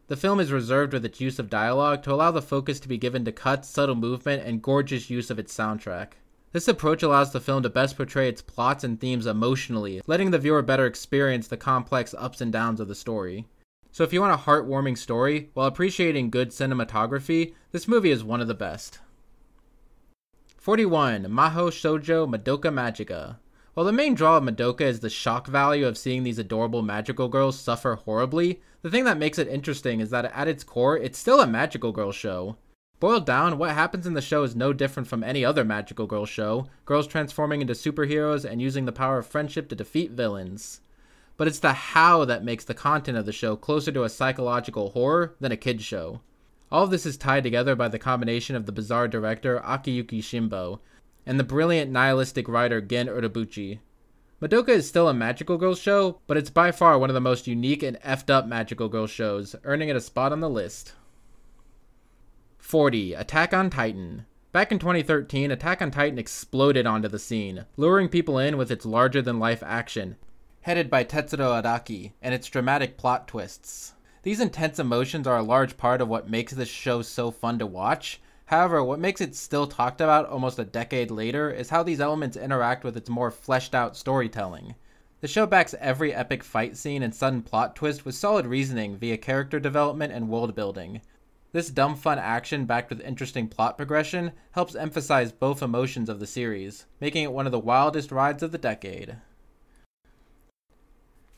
The film is reserved with its use of dialogue to allow the focus to be given to cuts, subtle movement, and gorgeous use of its soundtrack. This approach allows the film to best portray its plots and themes emotionally, letting the viewer better experience the complex ups and downs of the story. So if you want a heartwarming story, while appreciating good cinematography, this movie is one of the best. forty-one. Mahou Shoujo Madoka Magica. While the main draw of Madoka is the shock value of seeing these adorable magical girls suffer horribly, the thing that makes it interesting is that at its core, it's still a magical girl show. Boiled down, what happens in the show is no different from any other magical girl show, girls transforming into superheroes and using the power of friendship to defeat villains. But it's the how that makes the content of the show closer to a psychological horror than a kid's show. All of this is tied together by the combination of the bizarre director Akiyuki Shinbo and the brilliant nihilistic writer Gen Urobuchi. Madoka is still a magical girl show, but it's by far one of the most unique and effed up magical girl shows, earning it a spot on the list. forty. Attack on Titan. Back in twenty thirteen, Attack on Titan exploded onto the scene, luring people in with its larger-than-life action, headed by Tetsudo Araki, and its dramatic plot twists. These intense emotions are a large part of what makes this show so fun to watch. However, what makes it still talked about almost a decade later is how these elements interact with its more fleshed-out storytelling. The show backs every epic fight scene and sudden plot twist with solid reasoning via character development and world-building. This dumb fun action backed with interesting plot progression helps emphasize both emotions of the series, making it one of the wildest rides of the decade.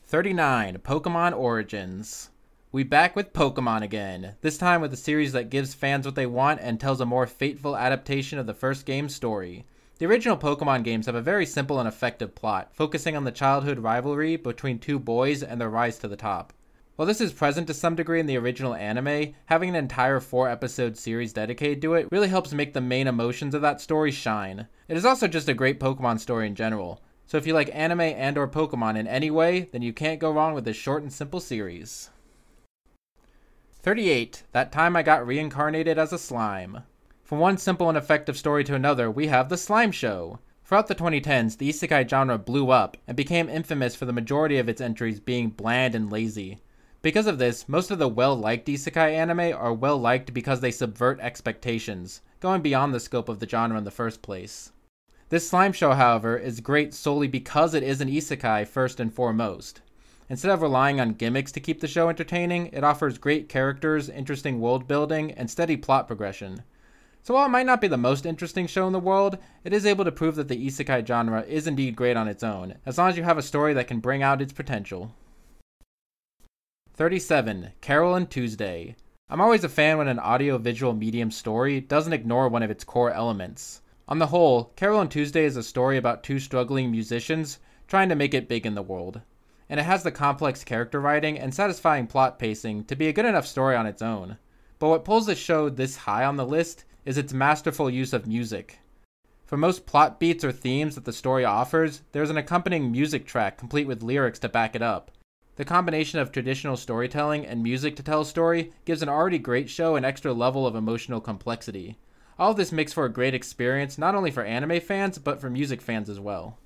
thirty-nine. Pokemon Origins. We back with Pokemon again, this time with a series that gives fans what they want and tells a more fateful adaptation of the first game's story. The original Pokemon games have a very simple and effective plot, focusing on the childhood rivalry between two boys and their rise to the top. While this is present to some degree in the original anime, having an entire four-episode series dedicated to it really helps make the main emotions of that story shine. It is also just a great Pokemon story in general, so if you like anime and or Pokemon in any way, then you can't go wrong with this short and simple series. thirty-eight. That Time I Got Reincarnated as a Slime. From one simple and effective story to another, we have The Slime Show. Throughout the twenty tens, the isekai genre blew up and became infamous for the majority of its entries being bland and lazy. Because of this, most of the well-liked isekai anime are well-liked because they subvert expectations, going beyond the scope of the genre in the first place. This slime show, however, is great solely because it is an isekai first and foremost. Instead of relying on gimmicks to keep the show entertaining, it offers great characters, interesting world-building, and steady plot progression. So while it might not be the most interesting show in the world, it is able to prove that the isekai genre is indeed great on its own, as long as you have a story that can bring out its potential. thirty-seven. Carol and Tuesday. I'm always a fan when an audio-visual medium story doesn't ignore one of its core elements. On the whole, Carol and Tuesday is a story about two struggling musicians trying to make it big in the world. And it has the complex character writing and satisfying plot pacing to be a good enough story on its own. But what pulls the show this high on the list is its masterful use of music. For most plot beats or themes that the story offers, there's an accompanying music track complete with lyrics to back it up. The combination of traditional storytelling and music to tell a story gives an already great show an extra level of emotional complexity. All of this makes for a great experience not only for anime fans, but for music fans as well.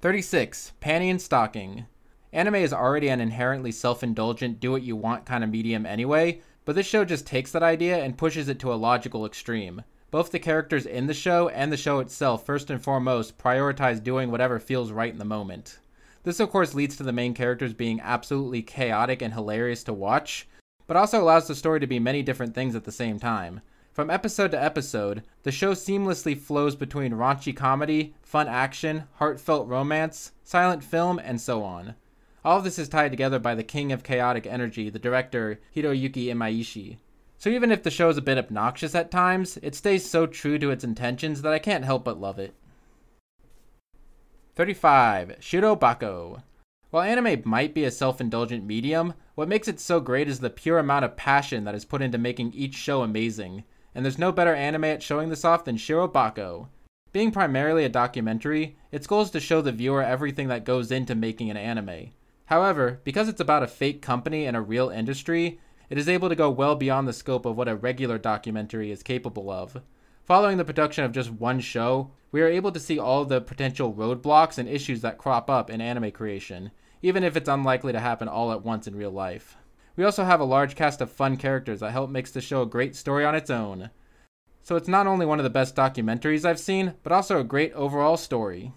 thirty-six. Panty and Stocking. Anime is already an inherently self-indulgent, do-what-you-want kind of medium anyway, But this show just takes that idea and pushes it to a logical extreme. Both the characters in the show and the show itself first and foremost prioritize doing whatever feels right in the moment. This of course leads to the main characters being absolutely chaotic and hilarious to watch, but also allows the story to be many different things at the same time. From episode to episode, the show seamlessly flows between raunchy comedy, fun action, heartfelt romance, silent film, and so on. All of this is tied together by the king of chaotic energy, the director, Hiroyuki Imaishi. So even if the show is a bit obnoxious at times, it stays so true to its intentions that I can't help but love it. thirty-five. Shiro Bako. While anime might be a self-indulgent medium, what makes it so great is the pure amount of passion that is put into making each show amazing. And there's no better anime at showing this off than Shiro Bako. Being primarily a documentary, its goal is to show the viewer everything that goes into making an anime. However, because it's about a fake company and a real industry, it is able to go well beyond the scope of what a regular documentary is capable of. Following the production of just one show, we are able to see all the potential roadblocks and issues that crop up in anime creation, even if it's unlikely to happen all at once in real life. We also have a large cast of fun characters that help make the show a great story on its own. So it's not only one of the best documentaries I've seen, but also a great overall story.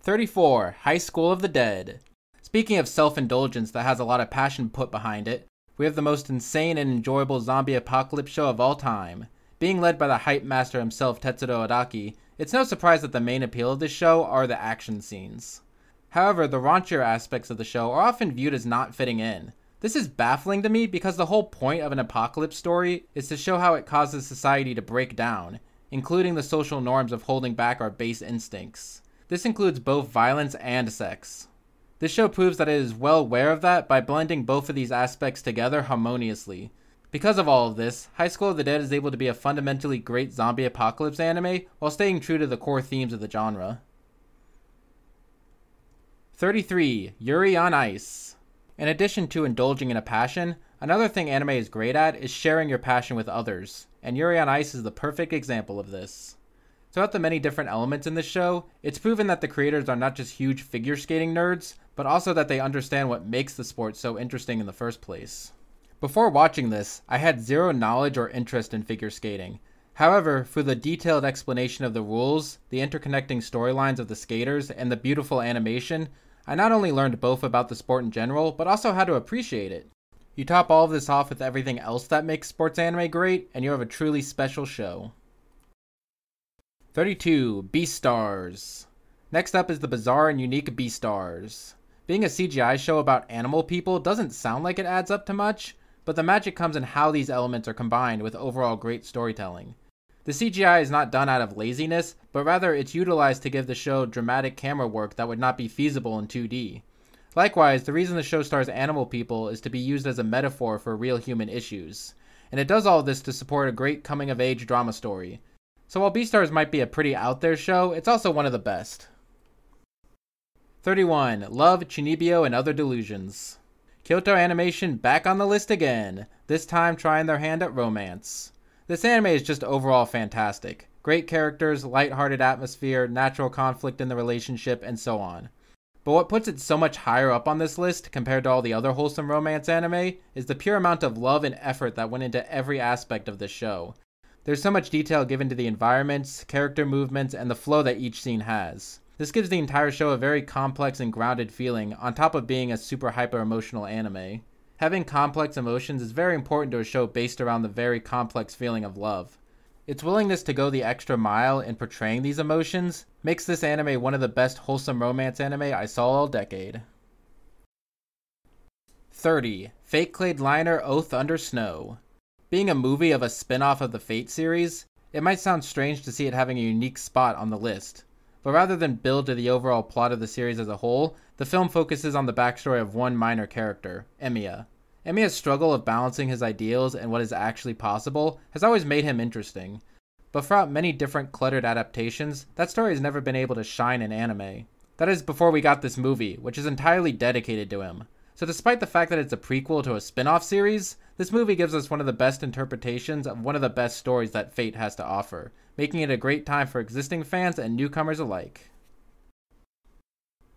thirty-four. High School of the Dead. Speaking of self-indulgence that has a lot of passion put behind it, we have the most insane and enjoyable zombie apocalypse show of all time. Being led by the hype master himself, Tetsudo Araki, it's no surprise that the main appeal of this show are the action scenes. However, the raunchier aspects of the show are often viewed as not fitting in. This is baffling to me because the whole point of an apocalypse story is to show how it causes society to break down, including the social norms of holding back our base instincts. This includes both violence and sex. This show proves that it is well aware of that by blending both of these aspects together harmoniously. Because of all of this, High School of the Dead is able to be a fundamentally great zombie apocalypse anime while staying true to the core themes of the genre. thirty-three. Yuri on Ice. In addition to indulging in a passion, another thing anime is great at is sharing your passion with others, and Yuri on Ice is the perfect example of this. Throughout the many different elements in this show, it's proven that the creators are not just huge figure skating nerds, but also that they understand what makes the sport so interesting in the first place. Before watching this, I had zero knowledge or interest in figure skating. However, through the detailed explanation of the rules, the interconnecting storylines of the skaters, and the beautiful animation, I not only learned both about the sport in general, but also how to appreciate it. You top all of this off with everything else that makes sports anime great, and you have a truly special show. thirty-two. Beastars. Next up is the bizarre and unique Beastars. Being a C G I show about animal people doesn't sound like it adds up to much, but the magic comes in how these elements are combined with overall great storytelling. The C G I is not done out of laziness, but rather it's utilized to give the show dramatic camera work that would not be feasible in two D. Likewise, the reason the show stars animal people is to be used as a metaphor for real human issues, and it does all this to support a great coming-of-age drama story. So while Beastars might be a pretty out-there show, it's also one of the best. thirty-one. Love, Chinibyo, and Other Delusions. Kyoto Animation back on the list again, this time trying their hand at romance. This anime is just overall fantastic. Great characters, lighthearted atmosphere, natural conflict in the relationship, and so on. But what puts it so much higher up on this list compared to all the other wholesome romance anime is the pure amount of love and effort that went into every aspect of this show. There's so much detail given to the environments, character movements, and the flow that each scene has. This gives the entire show a very complex and grounded feeling on top of being a super hyper emotional anime. Having complex emotions is very important to a show based around the very complex feeling of love. Its willingness to go the extra mile in portraying these emotions makes this anime one of the best wholesome romance anime I saw all decade. thirty. Fate Clade Liner Oath Under Snow. Being a movie of a spin-off of the Fate series, it might sound strange to see it having a unique spot on the list. But rather than build to the overall plot of the series as a whole, the film focuses on the backstory of one minor character, Emiya. Emiya's struggle of balancing his ideals and what is actually possible has always made him interesting. But throughout many different cluttered adaptations, that story has never been able to shine in anime. That is before we got this movie, which is entirely dedicated to him. So despite the fact that it's a prequel to a spin-off series, this movie gives us one of the best interpretations of one of the best stories that Fate has to offer, making it a great time for existing fans and newcomers alike.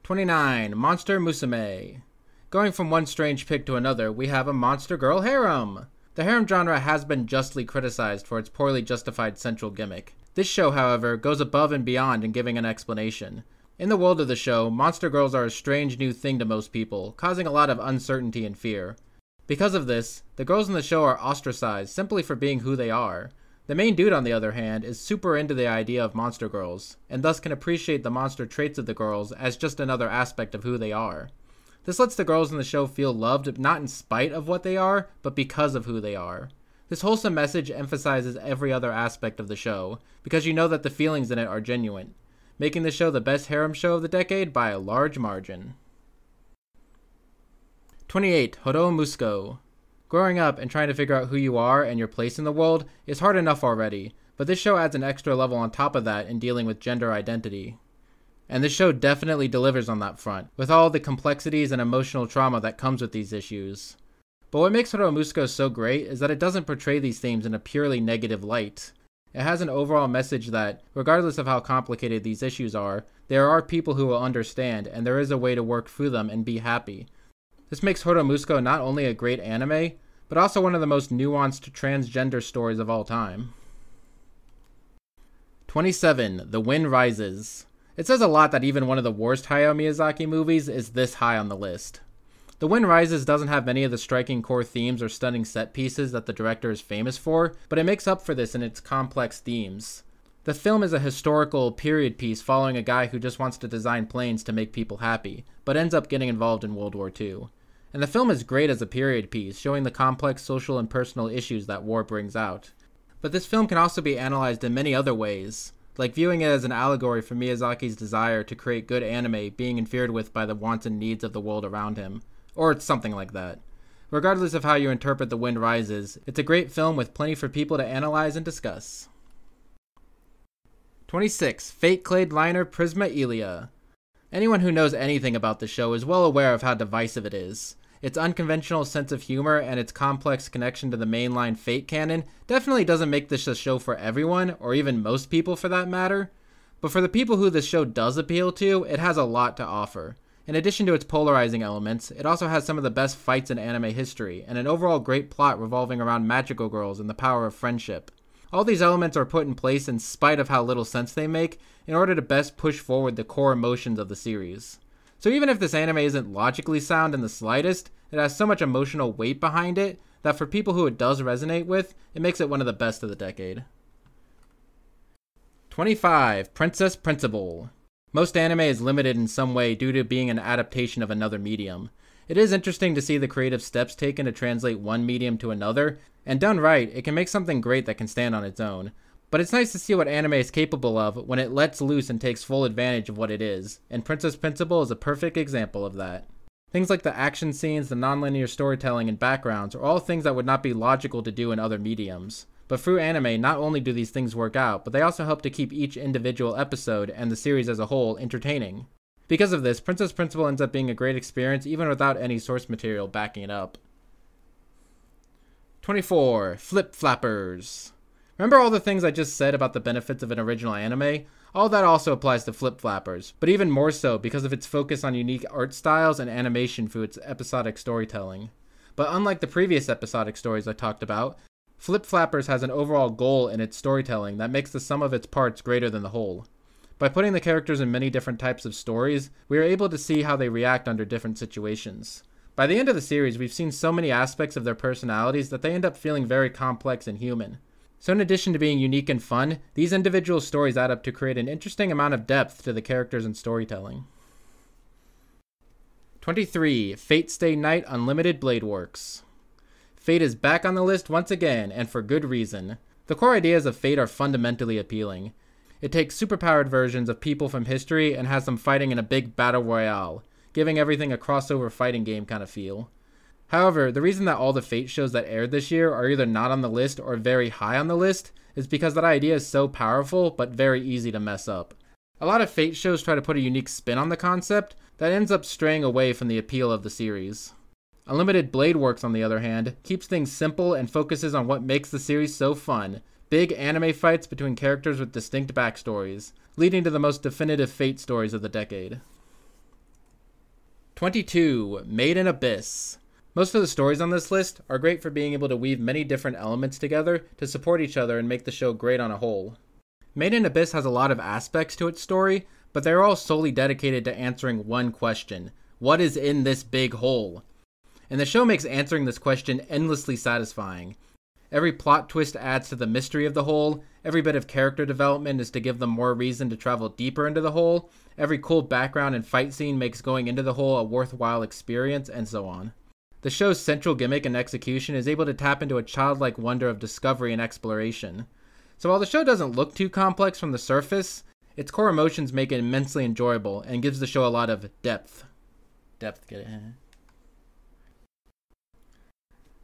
twenty-nine. Monster Musume. Going from one strange pig to another, we have a monster girl harem. The harem genre has been justly criticized for its poorly justified central gimmick. This show, however, goes above and beyond in giving an explanation. In the world of the show, monster girls are a strange new thing to most people, causing a lot of uncertainty and fear. Because of this, the girls in the show are ostracized simply for being who they are. The main dude, on the other hand, is super into the idea of monster girls, and thus can appreciate the monster traits of the girls as just another aspect of who they are. This lets the girls in the show feel loved, not in spite of what they are, but because of who they are. This wholesome message emphasizes every other aspect of the show, because you know that the feelings in it are genuine, making the show the best harem show of the decade by a large margin. twenty-eight. Horou Musuko. Growing up and trying to figure out who you are and your place in the world is hard enough already, but this show adds an extra level on top of that in dealing with gender identity. And this show definitely delivers on that front, with all the complexities and emotional trauma that comes with these issues. But what makes Horou Musuko so great is that it doesn't portray these themes in a purely negative light. It has an overall message that, regardless of how complicated these issues are, there are people who will understand, and there is a way to work through them and be happy. This makes Horou Musuko not only a great anime, but also one of the most nuanced transgender stories of all time. twenty-seven. The Wind Rises. It says a lot that even one of the worst Hayao Miyazaki movies is this high on the list. The Wind Rises doesn't have many of the striking core themes or stunning set pieces that the director is famous for, but it makes up for this in its complex themes. The film is a historical period piece following a guy who just wants to design planes to make people happy, but ends up getting involved in World War Two. And the film is great as a period piece, showing the complex social and personal issues that war brings out. But this film can also be analyzed in many other ways, like viewing it as an allegory for Miyazaki's desire to create good anime being interfered with by the wants and needs of the world around him, or something like that. Regardless of how you interpret The Wind Rises, it's a great film with plenty for people to analyze and discuss. twenty-six. Fate Clade Liner Prisma Ilia. Anyone who knows anything about the show is well aware of how divisive it is. Its unconventional sense of humor and its complex connection to the mainline Fate canon definitely doesn't make this a show for everyone, or even most people for that matter. But for the people who this show does appeal to, it has a lot to offer. In addition to its polarizing elements, it also has some of the best fights in anime history, and an overall great plot revolving around magical girls and the power of friendship. All these elements are put in place in spite of how little sense they make, in order to best push forward the core emotions of the series. So even if this anime isn't logically sound in the slightest, it has so much emotional weight behind it that for people who it does resonate with, it makes it one of the best of the decade. twenty-five. Princess Principal. Most anime is limited in some way due to being an adaptation of another medium. It is interesting to see the creative steps taken to translate one medium to another, and done right, it can make something great that can stand on its own. But it's nice to see what anime is capable of when it lets loose and takes full advantage of what it is, and Princess Principal is a perfect example of that. Things like the action scenes, the nonlinear storytelling, and backgrounds are all things that would not be logical to do in other mediums. But through anime, not only do these things work out, but they also help to keep each individual episode and the series as a whole entertaining. Because of this, Princess Principal ends up being a great experience even without any source material backing it up. twenty-four. Flip Flappers. Remember all the things I just said about the benefits of an original anime? All that also applies to Flip Flappers, but even more so because of its focus on unique art styles and animation through its episodic storytelling. But unlike the previous episodic stories I talked about, Flip Flappers has an overall goal in its storytelling that makes the sum of its parts greater than the whole. By putting the characters in many different types of stories, we are able to see how they react under different situations. By the end of the series, we've seen so many aspects of their personalities that they end up feeling very complex and human. So in addition to being unique and fun, these individual stories add up to create an interesting amount of depth to the characters and storytelling. twenty-three. Fate Stay Night Unlimited Blade Works. Fate is back on the list once again, and for good reason. The core ideas of Fate are fundamentally appealing. It takes superpowered versions of people from history and has them fighting in a big battle royale, giving everything a crossover fighting game kind of feel. However, the reason that all the Fate shows that aired this year are either not on the list or very high on the list is because that idea is so powerful, but very easy to mess up. A lot of Fate shows try to put a unique spin on the concept that ends up straying away from the appeal of the series. Unlimited Blade Works, on the other hand, keeps things simple and focuses on what makes the series so fun: big anime fights between characters with distinct backstories, leading to the most definitive Fate stories of the decade. twenty-two. Made in Abyss. Most of the stories on this list are great for being able to weave many different elements together to support each other and make the show great on a whole. Made in Abyss has a lot of aspects to its story, but they are all solely dedicated to answering one question. What is in this big hole? And the show makes answering this question endlessly satisfying. Every plot twist adds to the mystery of the hole, every bit of character development is to give them more reason to travel deeper into the hole, every cool background and fight scene makes going into the hole a worthwhile experience, and so on. The show's central gimmick and execution is able to tap into a childlike wonder of discovery and exploration. So while the show doesn't look too complex from the surface, its core emotions make it immensely enjoyable and gives the show a lot of depth. Depth, get it?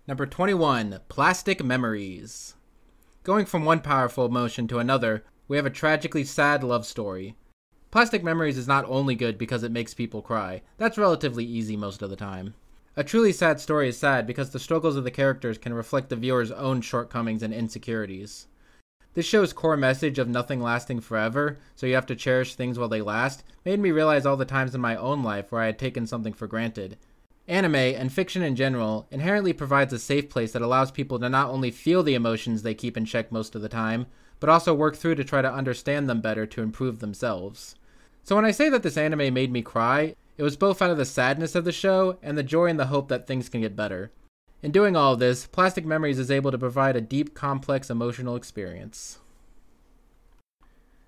Number twenty-one, Plastic Memories. Going from one powerful emotion to another, we have a tragically sad love story. Plastic Memories is not only good because it makes people cry. That's relatively easy most of the time. A truly sad story is sad because the struggles of the characters can reflect the viewer's own shortcomings and insecurities. This show's core message of nothing lasting forever, so you have to cherish things while they last, made me realize all the times in my own life where I had taken something for granted. Anime, and fiction in general, inherently provides a safe place that allows people to not only feel the emotions they keep in check most of the time, but also work through to try to understand them better to improve themselves. So when I say that this anime made me cry, it was both out of the sadness of the show and the joy and the hope that things can get better. In doing all of this, Plastic Memories is able to provide a deep, complex emotional experience.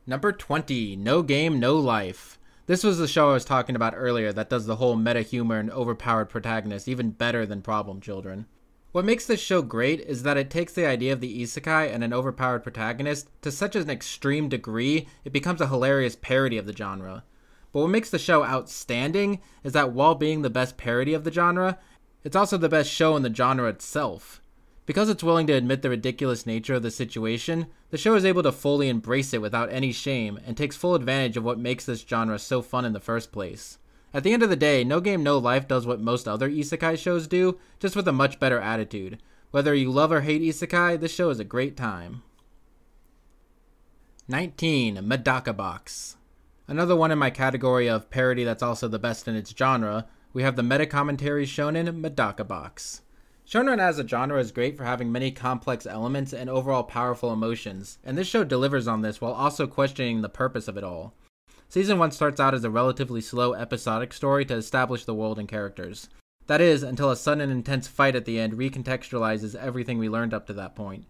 Number twenty, No Game, No Life. This was the show I was talking about earlier that does the whole meta humor and overpowered protagonist even better than Problem Children. What makes this show great is that it takes the idea of the isekai and an overpowered protagonist to such an extreme degree it becomes a hilarious parody of the genre. But what makes the show outstanding is that while being the best parody of the genre, it's also the best show in the genre itself. Because it's willing to admit the ridiculous nature of the situation, the show is able to fully embrace it without any shame and takes full advantage of what makes this genre so fun in the first place. At the end of the day, No Game No Life does what most other isekai shows do, just with a much better attitude. Whether you love or hate isekai, this show is a great time. nineteen. Megalobox. Another one in my category of parody that's also the best in its genre, we have the meta-commentary shonen Megalobox. Shonen as a genre is great for having many complex elements and overall powerful emotions, and this show delivers on this while also questioning the purpose of it all. Season one starts out as a relatively slow episodic story to establish the world and characters. That is, until a sudden and intense fight at the end recontextualizes everything we learned up to that point.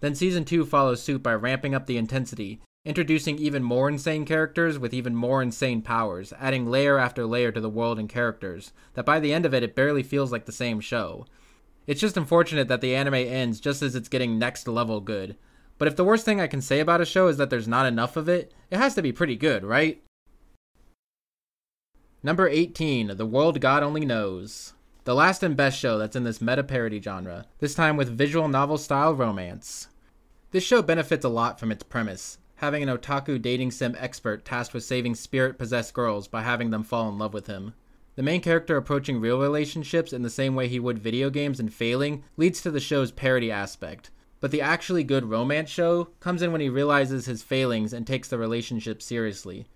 Then season two follows suit by ramping up the intensity, introducing even more insane characters with even more insane powers, adding layer after layer to the world and characters, that by the end of it, it barely feels like the same show. It's just unfortunate that the anime ends just as it's getting next level good. But if the worst thing I can say about a show is that there's not enough of it, it has to be pretty good, right? Number eighteen, The World God Only Knows. The last and best show that's in this meta-parody genre, this time with visual novel-style romance. This show benefits a lot from its premise, having an otaku dating sim expert tasked with saving spirit-possessed girls by having them fall in love with him. The main character approaching real relationships in the same way he would video games and failing leads to the show's parody aspect, but the actually good romance show comes in when he realizes his failings and takes the relationship seriously.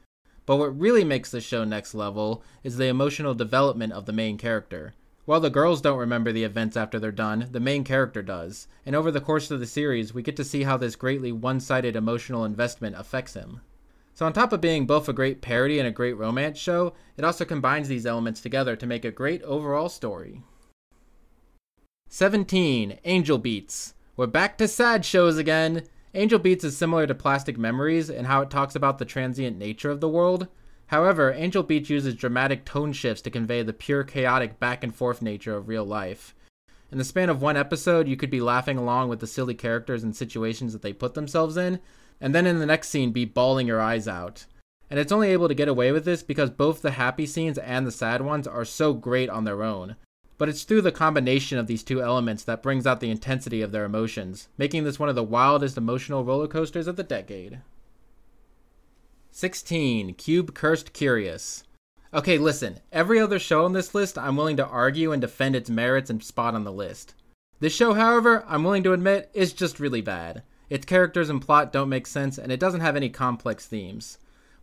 But what really makes the show next level is the emotional development of the main character. While the girls don't remember the events after they're done, the main character does, and over the course of the series, we get to see how this greatly one-sided emotional investment affects him. So on top of being both a great parody and a great romance show, it also combines these elements together to make a great overall story. seventeen. Angel Beats. We're back to sad shows again! Angel Beats is similar to Plastic Memories in how it talks about the transient nature of the world. However, Angel Beats uses dramatic tone shifts to convey the pure chaotic back and forth nature of real life. In the span of one episode, you could be laughing along with the silly characters and situations that they put themselves in, and then in the next scene be bawling your eyes out. And it's only able to get away with this because both the happy scenes and the sad ones are so great on their own. But it's through the combination of these two elements that brings out the intensity of their emotions, making this one of the wildest emotional roller coasters of the decade. sixteen. Cube Cursed Curious. Okay, listen, every other show on this list I'm willing to argue and defend its merits and spot on the list. This show, however, I'm willing to admit, is just really bad. Its characters and plot don't make sense, and it doesn't have any complex themes.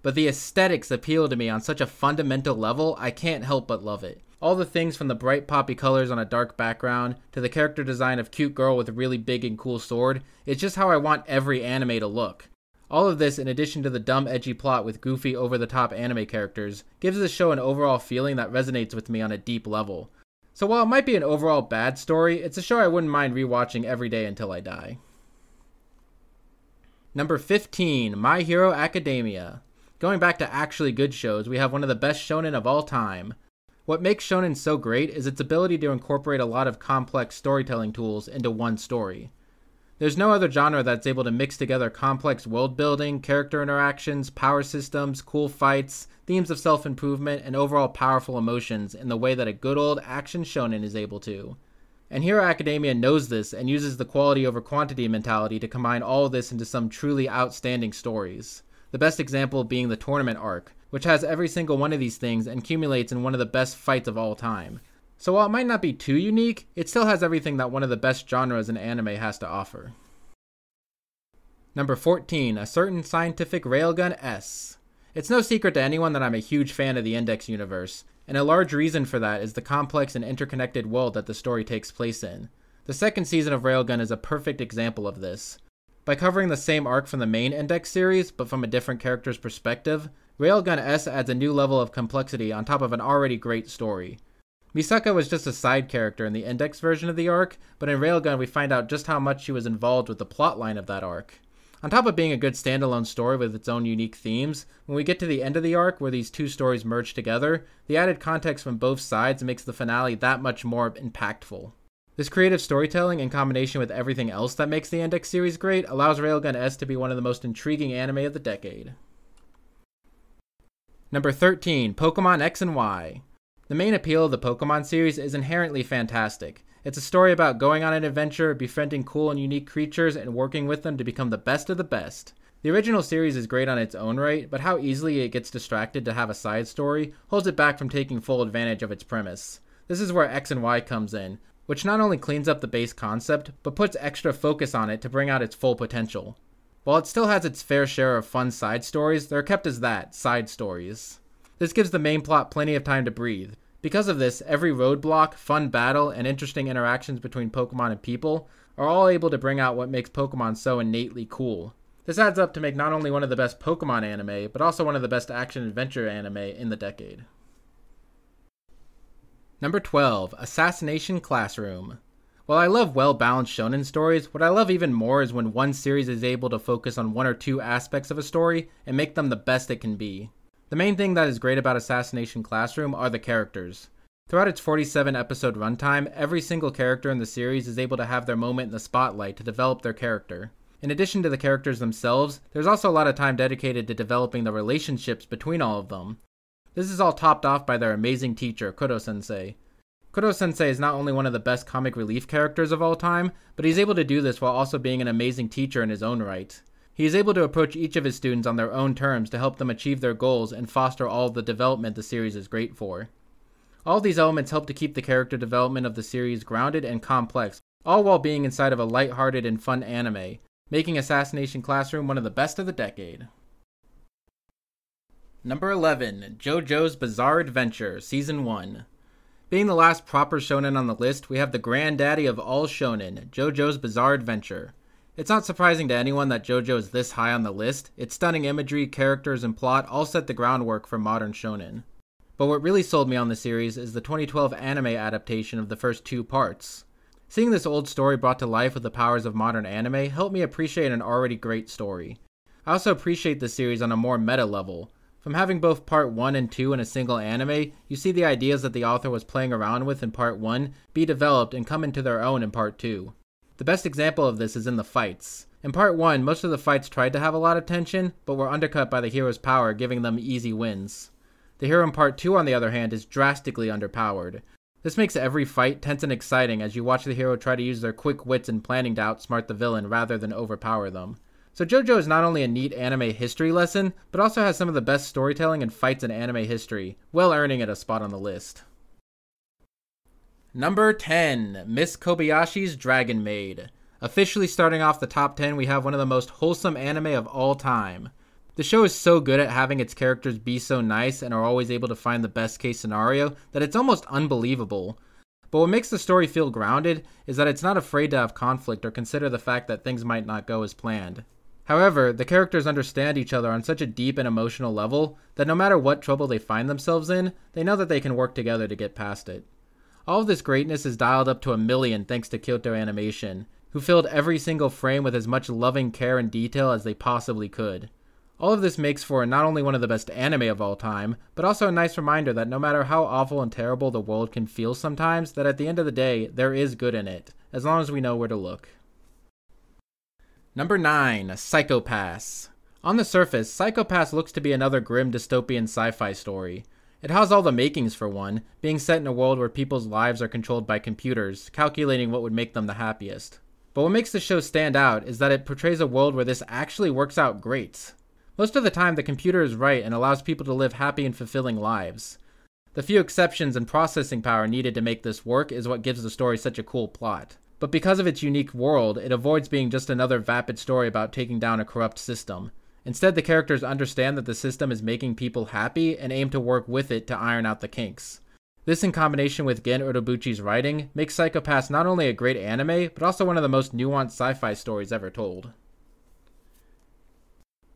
but the aesthetics appeal to me on such a fundamental level, I can't help but love it. All the things from the bright poppy colors on a dark background, to the character design of cute girl with a really big and cool sword, it's just how I want every anime to look. All of this, in addition to the dumb edgy plot with goofy over-the-top anime characters, gives the show an overall feeling that resonates with me on a deep level. So while it might be an overall bad story, it's a show I wouldn't mind rewatching every day until I die. Number fifteen, My Hero Academia. Going back to actually good shows, we have one of the best shonen of all time. What makes shonen so great is its ability to incorporate a lot of complex storytelling tools into one story. There's no other genre that's able to mix together complex world building, character interactions, power systems, cool fights, themes of self-improvement, and overall powerful emotions in the way that a good old action shonen is able to. And Hero Academia knows this and uses the quality over quantity mentality to combine all this into some truly outstanding stories. The best example being the tournament arc, which has every single one of these things and culminates in one of the best fights of all time. So while it might not be too unique, it still has everything that one of the best genres in anime has to offer. Number fourteen, A Certain Scientific Railgun S. It's no secret to anyone that I'm a huge fan of the Index universe, and a large reason for that is the complex and interconnected world that the story takes place in. The second season of Railgun is a perfect example of this. By covering the same arc from the main Index series, but from a different character's perspective, Railgun S adds a new level of complexity on top of an already great story. Misaka was just a side character in the Index version of the arc, but in Railgun we find out just how much she was involved with the plotline of that arc. On top of being a good standalone story with its own unique themes, when we get to the end of the arc where these two stories merge together, the added context from both sides makes the finale that much more impactful. This creative storytelling, in combination with everything else that makes the Index series great, allows Railgun S to be one of the most intriguing anime of the decade. Number thirteen, Pokemon X and Y. The main appeal of the Pokemon series is inherently fantastic. It's a story about going on an adventure, befriending cool and unique creatures, and working with them to become the best of the best. The original series is great on its own right, but how easily it gets distracted to have a side story holds it back from taking full advantage of its premise. This is where X and Y comes in, which not only cleans up the base concept, but puts extra focus on it to bring out its full potential. While it still has its fair share of fun side stories, they're kept as that, side stories. This gives the main plot plenty of time to breathe. Because of this, every roadblock, fun battle, and interesting interactions between Pokemon and people are all able to bring out what makes Pokemon so innately cool. This adds up to make not only one of the best Pokemon anime, but also one of the best action-adventure anime in the decade. Number twelve, Assassination Classroom. While I love well-balanced shonen stories, what I love even more is when one series is able to focus on one or two aspects of a story and make them the best it can be. The main thing that is great about Assassination Classroom are the characters. Throughout its forty-seven episode runtime, every single character in the series is able to have their moment in the spotlight to develop their character. In addition to the characters themselves, there's also a lot of time dedicated to developing the relationships between all of them. This is all topped off by their amazing teacher, Kuro-sensei. Kuro-sensei is not only one of the best comic relief characters of all time, but he's able to do this while also being an amazing teacher in his own right. He is able to approach each of his students on their own terms to help them achieve their goals and foster all the development the series is great for. All these elements help to keep the character development of the series grounded and complex, all while being inside of a lighthearted and fun anime, making Assassination Classroom one of the best of the decade. Number eleven, JoJo's Bizarre Adventure, Season one. Being the last proper shonen on the list, we have the granddaddy of all shonen, JoJo's Bizarre Adventure. It's not surprising to anyone that JoJo is this high on the list. Its stunning imagery, characters, and plot all set the groundwork for modern shonen. But what really sold me on the series is the twenty twelve anime adaptation of the first two parts. Seeing this old story brought to life with the powers of modern anime helped me appreciate an already great story. I also appreciate the series on a more meta level. From having both Part one and two in a single anime, you see the ideas that the author was playing around with in Part one be developed and come into their own in Part two. The best example of this is in the fights. In Part one, most of the fights tried to have a lot of tension, but were undercut by the hero's power, giving them easy wins. The hero in Part two, on the other hand, is drastically underpowered. This makes every fight tense and exciting as you watch the hero try to use their quick wits and planning to outsmart the villain rather than overpower them. So JoJo is not only a neat anime history lesson, but also has some of the best storytelling and fights in anime history, well earning it a spot on the list. Number ten, Miss Kobayashi's Dragon Maid. Officially starting off the top ten, we have one of the most wholesome anime of all time. The show is so good at having its characters be so nice and are always able to find the best case scenario that it's almost unbelievable. But what makes the story feel grounded is that it's not afraid to have conflict or consider the fact that things might not go as planned. However, the characters understand each other on such a deep and emotional level that no matter what trouble they find themselves in, they know that they can work together to get past it. All of this greatness is dialed up to a million thanks to Kyoto Animation, who filled every single frame with as much loving care and detail as they possibly could. All of this makes for not only one of the best anime of all time, but also a nice reminder that no matter how awful and terrible the world can feel sometimes, that at the end of the day, there is good in it, as long as we know where to look. Number nine, Psycho-Pass. On the surface, Psycho-Pass looks to be another grim dystopian sci-fi story. It has all the makings for one, being set in a world where people's lives are controlled by computers, calculating what would make them the happiest. But what makes the show stand out is that it portrays a world where this actually works out great. Most of the time, the computer is right and allows people to live happy and fulfilling lives. The few exceptions and processing power needed to make this work is what gives the story such a cool plot. But because of its unique world, it avoids being just another vapid story about taking down a corrupt system. Instead, the characters understand that the system is making people happy and aim to work with it to iron out the kinks. This, in combination with Gen Urobuchi's writing, makes Psycho Pass not only a great anime, but also one of the most nuanced sci-fi stories ever told.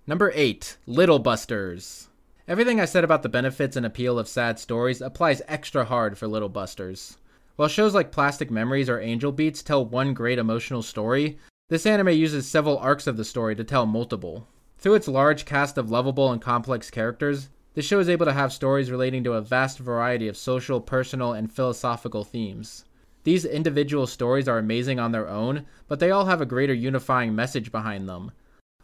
Number eight, Little Busters. Everything I said about the benefits and appeal of sad stories applies extra hard for Little Busters. While shows like Plastic Memories or Angel Beats tell one great emotional story, this anime uses several arcs of the story to tell multiple. Through its large cast of lovable and complex characters, this show is able to have stories relating to a vast variety of social, personal, and philosophical themes. These individual stories are amazing on their own, but they all have a greater unifying message behind them.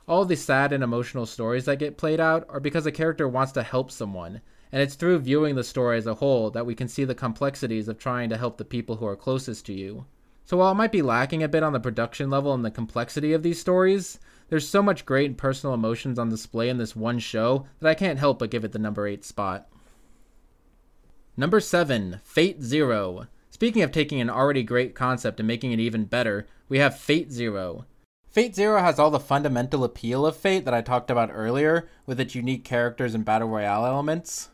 All the sad and emotional stories that get played out are because a character wants to help someone, and it's through viewing the story as a whole that we can see the complexities of trying to help the people who are closest to you. So while it might be lacking a bit on the production level and the complexity of these stories, there's so much great and personal emotions on display in this one show that I can't help but give it the number eight spot. Number seven, Fate Zero. Speaking of taking an already great concept and making it even better, we have Fate Zero. Fate Zero has all the fundamental appeal of Fate that I talked about earlier, with its unique characters and battle royale elements.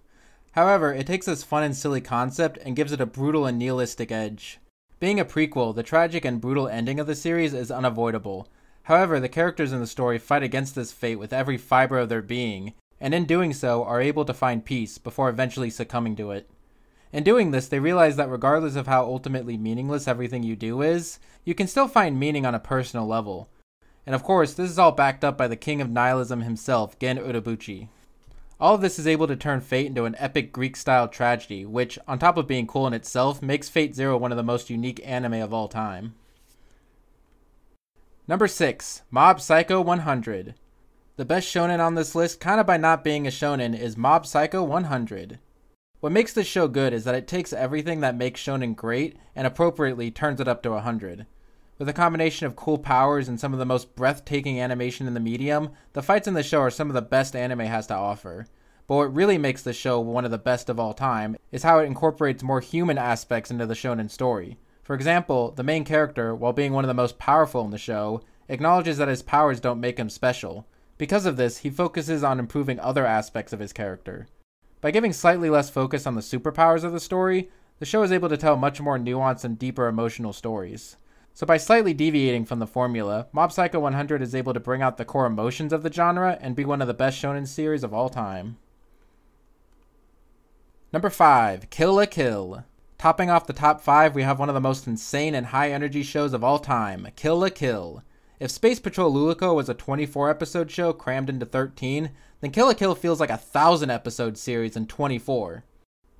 However, it takes this fun and silly concept and gives it a brutal and nihilistic edge. Being a prequel, the tragic and brutal ending of the series is unavoidable. However, the characters in the story fight against this fate with every fiber of their being, and in doing so are able to find peace before eventually succumbing to it. In doing this, they realize that regardless of how ultimately meaningless everything you do is, you can still find meaning on a personal level. And of course, this is all backed up by the king of nihilism himself, Gen Urobuchi. All of this is able to turn Fate into an epic Greek-style tragedy, which, on top of being cool in itself, makes Fate Zero one of the most unique anime of all time. Number six, Mob Psycho one hundred. The best shonen on this list, kinda by not being a shonen, is Mob Psycho one hundred. What makes this show good is that it takes everything that makes shonen great and appropriately turns it up to one hundred. With a combination of cool powers and some of the most breathtaking animation in the medium, the fights in the show are some of the best anime has to offer. But what really makes the show one of the best of all time is how it incorporates more human aspects into the shonen story. For example, the main character, while being one of the most powerful in the show, acknowledges that his powers don't make him special. Because of this, he focuses on improving other aspects of his character. By giving slightly less focus on the superpowers of the story, the show is able to tell much more nuanced and deeper emotional stories. So by slightly deviating from the formula, Mob Psycho one hundred is able to bring out the core emotions of the genre and be one of the best shonen series of all time. Number five, Kill la Kill. Topping off the top five, we have one of the most insane and high-energy shows of all time, Kill la Kill. If Space Patrol Luluco was a twenty-four episode show crammed into thirteen, then Kill la Kill feels like a one thousand episode series in twenty-four.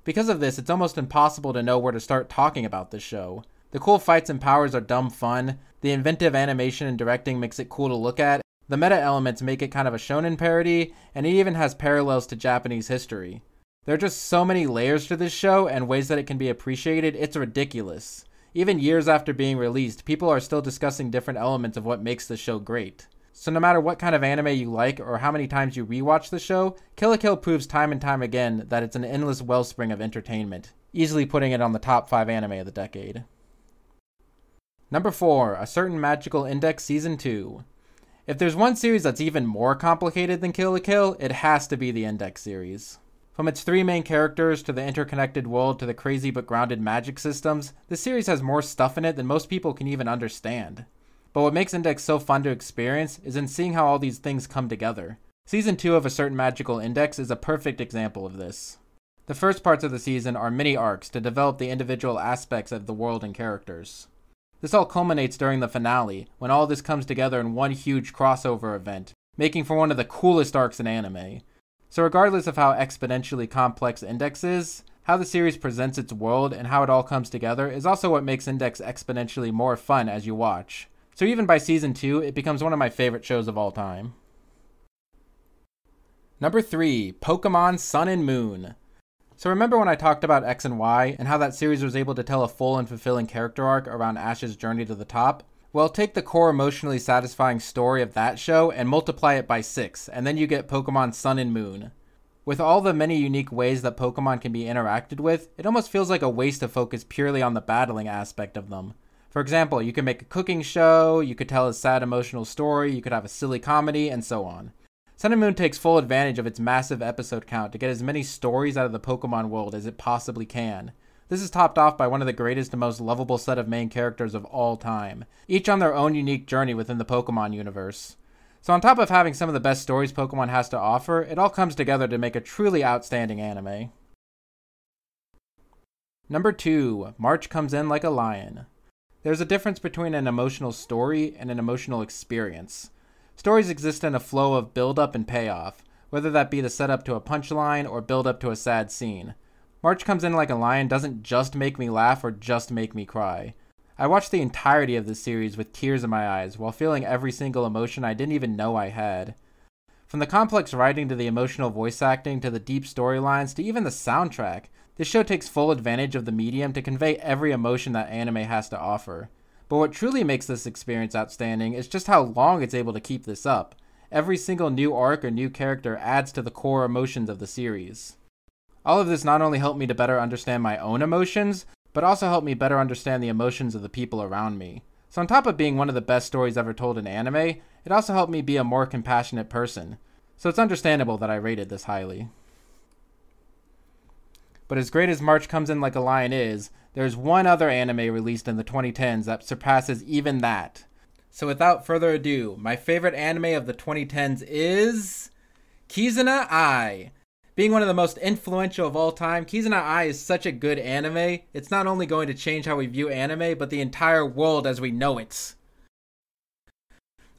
Because of this, it's almost impossible to know where to start talking about this show. The cool fights and powers are dumb fun, the inventive animation and directing makes it cool to look at, the meta elements make it kind of a shonen parody, and it even has parallels to Japanese history. There are just so many layers to this show and ways that it can be appreciated, it's ridiculous. Even years after being released, people are still discussing different elements of what makes the show great. So no matter what kind of anime you like or how many times you rewatch the show, Kill la Kill proves time and time again that it's an endless wellspring of entertainment, easily putting it on the top five anime of the decade. Number four, A Certain Magical Index Season two. If there's one series that's even more complicated than Kill la Kill, it has to be the Index series. From its three main characters to the interconnected world to the crazy but grounded magic systems, this series has more stuff in it than most people can even understand. But what makes Index so fun to experience is in seeing how all these things come together. Season two of A Certain Magical Index is a perfect example of this. The first parts of the season are mini-arcs to develop the individual aspects of the world and characters. This all culminates during the finale, when all this comes together in one huge crossover event, making for one of the coolest arcs in anime. So regardless of how exponentially complex Index is, how the series presents its world and how it all comes together is also what makes Index exponentially more fun as you watch. So even by season two, it becomes one of my favorite shows of all time. Number three, Pokemon Sun and Moon. So remember when I talked about X and Y and how that series was able to tell a full and fulfilling character arc around Ash's journey to the top? Well, take the core emotionally satisfying story of that show and multiply it by six, and then you get Pokemon Sun and Moon. With all the many unique ways that Pokemon can be interacted with, it almost feels like a waste to focus purely on the battling aspect of them. For example, you can make a cooking show, you could tell a sad emotional story, you could have a silly comedy, and so on. Sun and Moon takes full advantage of its massive episode count to get as many stories out of the Pokemon world as it possibly can. This is topped off by one of the greatest and most lovable set of main characters of all time, each on their own unique journey within the Pokemon universe. So on top of having some of the best stories Pokemon has to offer, it all comes together to make a truly outstanding anime. Number two, March Comes In Like a Lion. There's a difference between an emotional story and an emotional experience. Stories exist in a flow of build-up and payoff, whether that be the setup to a punchline or build-up to a sad scene. March Comes In Like a Lion doesn't just make me laugh or just make me cry. I watched the entirety of this series with tears in my eyes while feeling every single emotion I didn't even know I had. From the complex writing to the emotional voice acting to the deep storylines to even the soundtrack, this show takes full advantage of the medium to convey every emotion that anime has to offer. But what truly makes this experience outstanding is just how long it's able to keep this up. Every single new arc or new character adds to the core emotions of the series. All of this not only helped me to better understand my own emotions, but also helped me better understand the emotions of the people around me. So on top of being one of the best stories ever told in anime, it also helped me be a more compassionate person. So it's understandable that I rated this highly. But as great as March Comes In Like a Lion is, there's one other anime released in the twenty tens that surpasses even that. So without further ado, my favorite anime of the twenty tens is Kizuna Ai. Being one of the most influential of all time, Kizuna Ai is such a good anime, it's not only going to change how we view anime, but the entire world as we know it.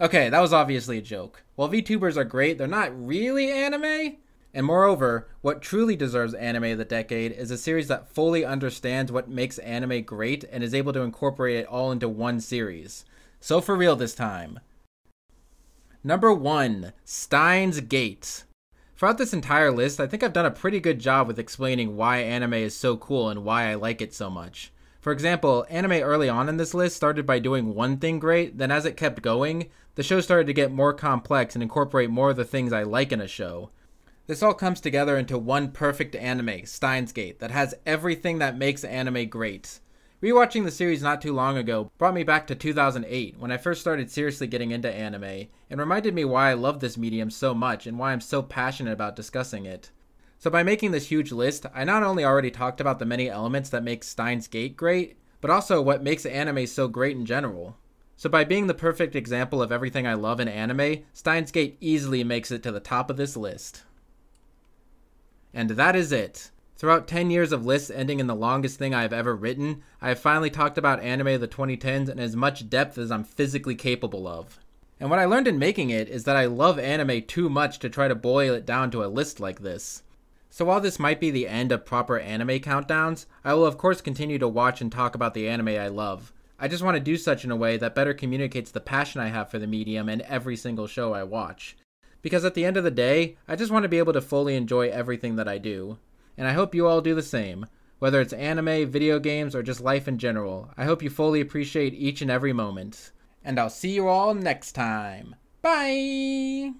Okay, that was obviously a joke. While VTubers are great, they're not really anime? And moreover, what truly deserves anime of the decade is a series that fully understands what makes anime great and is able to incorporate it all into one series. So for real this time. Number one, Steins Gate. Throughout this entire list, I think I've done a pretty good job with explaining why anime is so cool and why I like it so much. For example, anime early on in this list started by doing one thing great, then as it kept going, the show started to get more complex and incorporate more of the things I like in a show. This all comes together into one perfect anime, Steins Gate, that has everything that makes anime great. Rewatching the series not too long ago brought me back to two thousand eight, when I first started seriously getting into anime, and reminded me why I love this medium so much and why I'm so passionate about discussing it. So by making this huge list, I not only already talked about the many elements that make Steins Gate great, but also what makes anime so great in general. So by being the perfect example of everything I love in anime, Steins Gate easily makes it to the top of this list. And that is it. Throughout ten years of lists ending in the longest thing I have ever written, I have finally talked about anime of the twenty tens in as much depth as I'm physically capable of. And what I learned in making it is that I love anime too much to try to boil it down to a list like this. So while this might be the end of proper anime countdowns, I will of course continue to watch and talk about the anime I love. I just want to do such in a way that better communicates the passion I have for the medium and every single show I watch. Because at the end of the day, I just want to be able to fully enjoy everything that I do. And I hope you all do the same. Whether it's anime, video games, or just life in general, I hope you fully appreciate each and every moment. And I'll see you all next time. Bye!